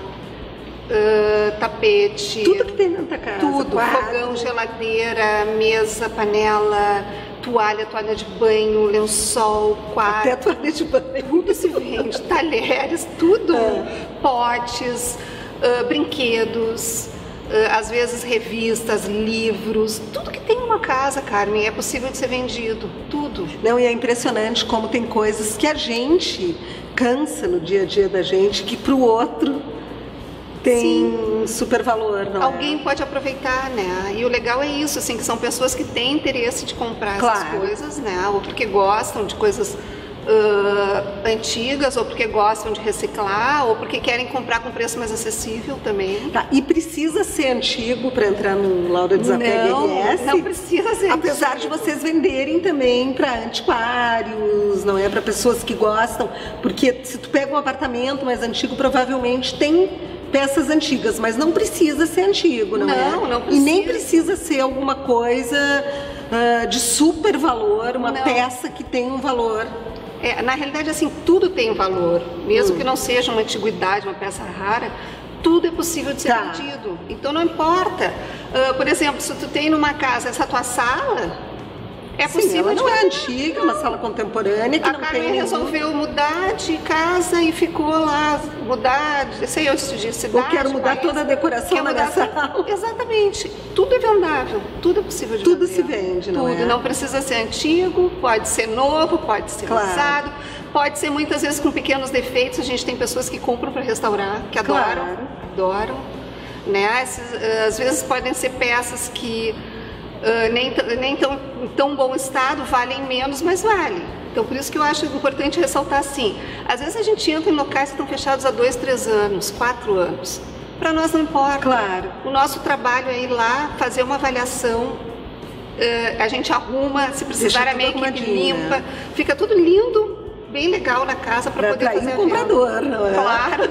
Uh, tapete, tudo que tem dentro da casa, tudo, quadro, fogão, geladeira, mesa, panela, toalha, toalha de banho, lençol, quadro, até toalha de banho, tudo se vende, talheres, tudo, é. potes, uh, brinquedos, uh, às vezes revistas, livros, tudo que tem uma casa, Carmen, é possível de ser vendido, tudo. Não, e é impressionante como tem coisas que a gente cansa no dia a dia da gente, que pro outro tem Sim. super valor, não Alguém é? pode aproveitar, né? E o legal é isso, assim, que são pessoas que têm interesse de comprar claro. essas coisas, né? Ou porque gostam de coisas uh, antigas, ou porque gostam de reciclar, ou porque querem comprar com preço mais acessível também. Tá. E precisa ser antigo para entrar no Laura Desapega R S? Não precisa ser Apesar antigo. de vocês venderem também para antiquários, não é? Para pessoas que gostam, porque se tu pega um apartamento mais antigo, provavelmente tem... peças antigas, mas não precisa ser antigo, não, não é? Não, não precisa. E nem precisa ser alguma coisa uh, de super valor, uma não. peça que tem um valor. É, na realidade, assim, tudo tem valor. Mesmo hum. que não seja uma antiguidade, uma peça rara, tudo é possível de ser tá. vendido. Então não importa. Uh, por exemplo, se tu tem numa casa essa tua sala... É possível. Sim, ela não é antiga, uma sala contemporânea que não tem... A Carmen resolveu mudar de casa e ficou lá, mudar, sei eu, de cidade... Eu quero mudar toda a decoração da minha sala. Exatamente. Tudo é vendável, tudo é possível de vender. Tudo se vende, não é? Tudo, não precisa ser antigo, pode ser novo, pode ser usado, pode ser muitas vezes com pequenos defeitos. A gente tem pessoas que compram para restaurar, que adoram, adoram, né? Às vezes podem ser peças que... Uh, nem nem tão, tão bom estado, valem menos, mas vale. Então por isso que eu acho importante ressaltar assim, às vezes a gente entra em locais que estão fechados há dois, três anos, quatro anos. Para nós não importa. Claro. O nosso trabalho é ir lá, fazer uma avaliação, uh, a gente arruma, se precisar a minha equipe limpa, fica tudo lindo. Bem legal na casa para poder fazer o comprador, não é? Claro.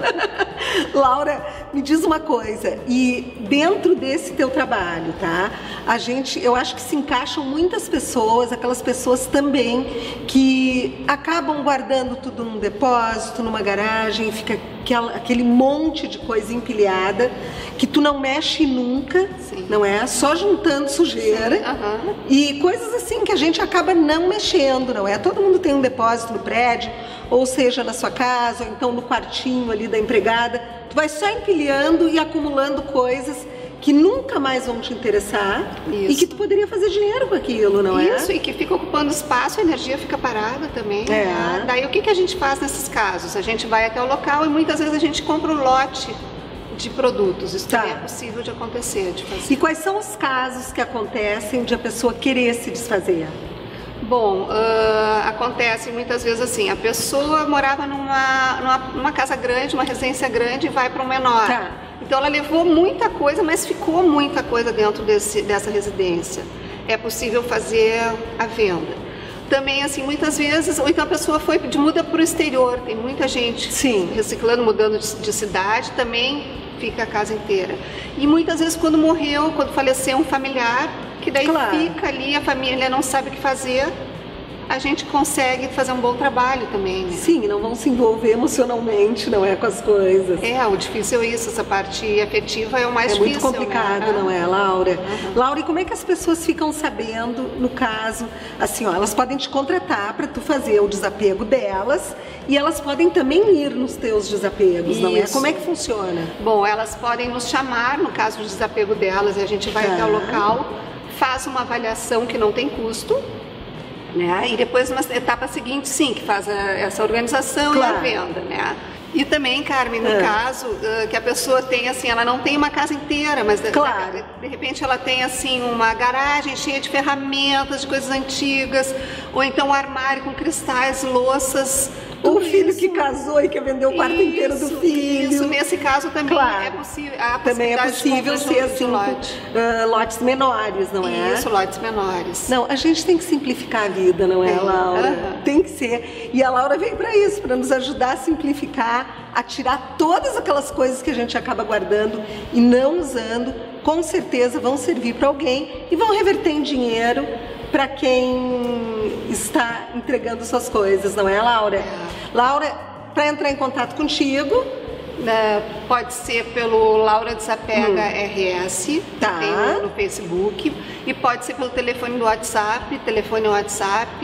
Laura, me diz uma coisa, e dentro desse teu trabalho, tá? A gente, eu acho que se encaixam muitas pessoas, aquelas pessoas também que acabam guardando tudo num depósito, numa garagem, fica aquela, aquele monte de coisa empilhada que tu não mexe nunca, sim, não é? Só juntando sujeira, uhum, e coisas assim que a gente acaba não mexendo, não é? Todo mundo tem um depósito no prédio, ou seja, na sua casa, ou então no quartinho ali da empregada. Tu vai só empilhando e acumulando coisas que nunca mais vão te interessar, isso, e que tu poderia fazer dinheiro com aquilo, não é? Isso, e que fica ocupando espaço, a energia fica parada também. É. Né? Daí o que, que a gente faz nesses casos? A gente vai até o local e muitas vezes a gente compra um lote de produtos. Isso tá, também é possível de acontecer, de fazer. E quais são os casos que acontecem de a pessoa querer se desfazer? Bom, uh, acontece muitas vezes assim, a pessoa morava numa, numa, numa casa grande, uma residência grande e vai para um menor. Tá. Então ela levou muita coisa, mas ficou muita coisa dentro desse, dessa residência. É possível fazer a venda. Também assim, muitas vezes, ou então a pessoa foi de muda para o exterior. Tem muita gente, sim, reciclando, mudando de, de cidade, também fica a casa inteira. E muitas vezes quando morreu, quando faleceu um familiar, que daí, claro, fica ali, a família não sabe o que fazer. A gente consegue fazer um bom trabalho também, né? Sim, não vão se envolver emocionalmente, não é, com as coisas. É, o difícil é isso, essa parte afetiva é o mais é difícil. É muito complicado, né? Não é, Laura? Uhum. Laura, e como é que as pessoas ficam sabendo, no caso, assim, ó, elas podem te contratar para tu fazer o desapego delas e elas podem também ir nos teus desapegos, isso, não é? Como é que funciona? Bom, elas podem nos chamar, no caso do desapego delas, e a gente vai, ah, até o local, faz uma avaliação que não tem custo, né? E depois uma etapa seguinte, sim, que faz a, essa organização, claro, e a venda, né? E também, Carmen, no, é, caso uh, que a pessoa tem assim, ela não tem uma casa inteira, mas, claro, de, de repente ela tem assim uma garagem cheia de ferramentas, de coisas antigas, ou então um armário com cristais, louças. O filho, isso, que casou e quer vender o quarto, isso, inteiro do filho. Isso, nesse caso também, claro, é possível. Também é possível ser assim, lote. uh, lotes menores, não é? Isso, lotes menores. Não, a gente tem que simplificar a vida, não é, é, Laura? Uh-huh. Tem que ser. E a Laura veio para isso, para nos ajudar a simplificar, a tirar todas aquelas coisas que a gente acaba guardando e não usando, com certeza vão servir para alguém e vão reverter em dinheiro para quem está entregando suas coisas, não é, Laura? É. Laura, para entrar em contato contigo... Uh, pode ser pelo Laura Desapega hum. R S, tá, tem no, no Facebook, e pode ser pelo telefone do WhatsApp, telefone WhatsApp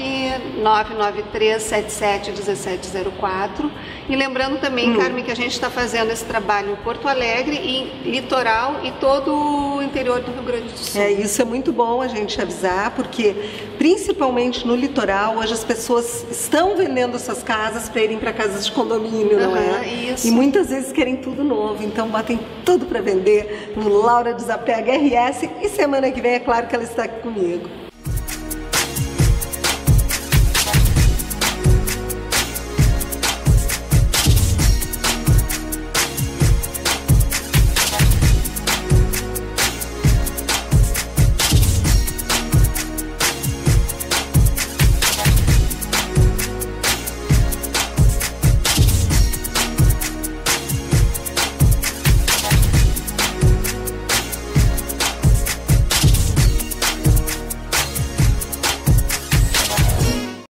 nove nove três, sete sete um sete zero quatro. E lembrando também, hum. Carmen, que a gente está fazendo esse trabalho em Porto Alegre, em litoral e todo o interior do Rio Grande do Sul. É, isso é muito bom a gente avisar, porque principalmente no litoral, hoje as pessoas estão vendendo suas casas para irem para casas de condomínio, não uhum, é? Isso. E muitas vezes querem tudo novo, então botem tudo para vender no Laura Desapega R S, e semana que vem é claro que ela está aqui comigo.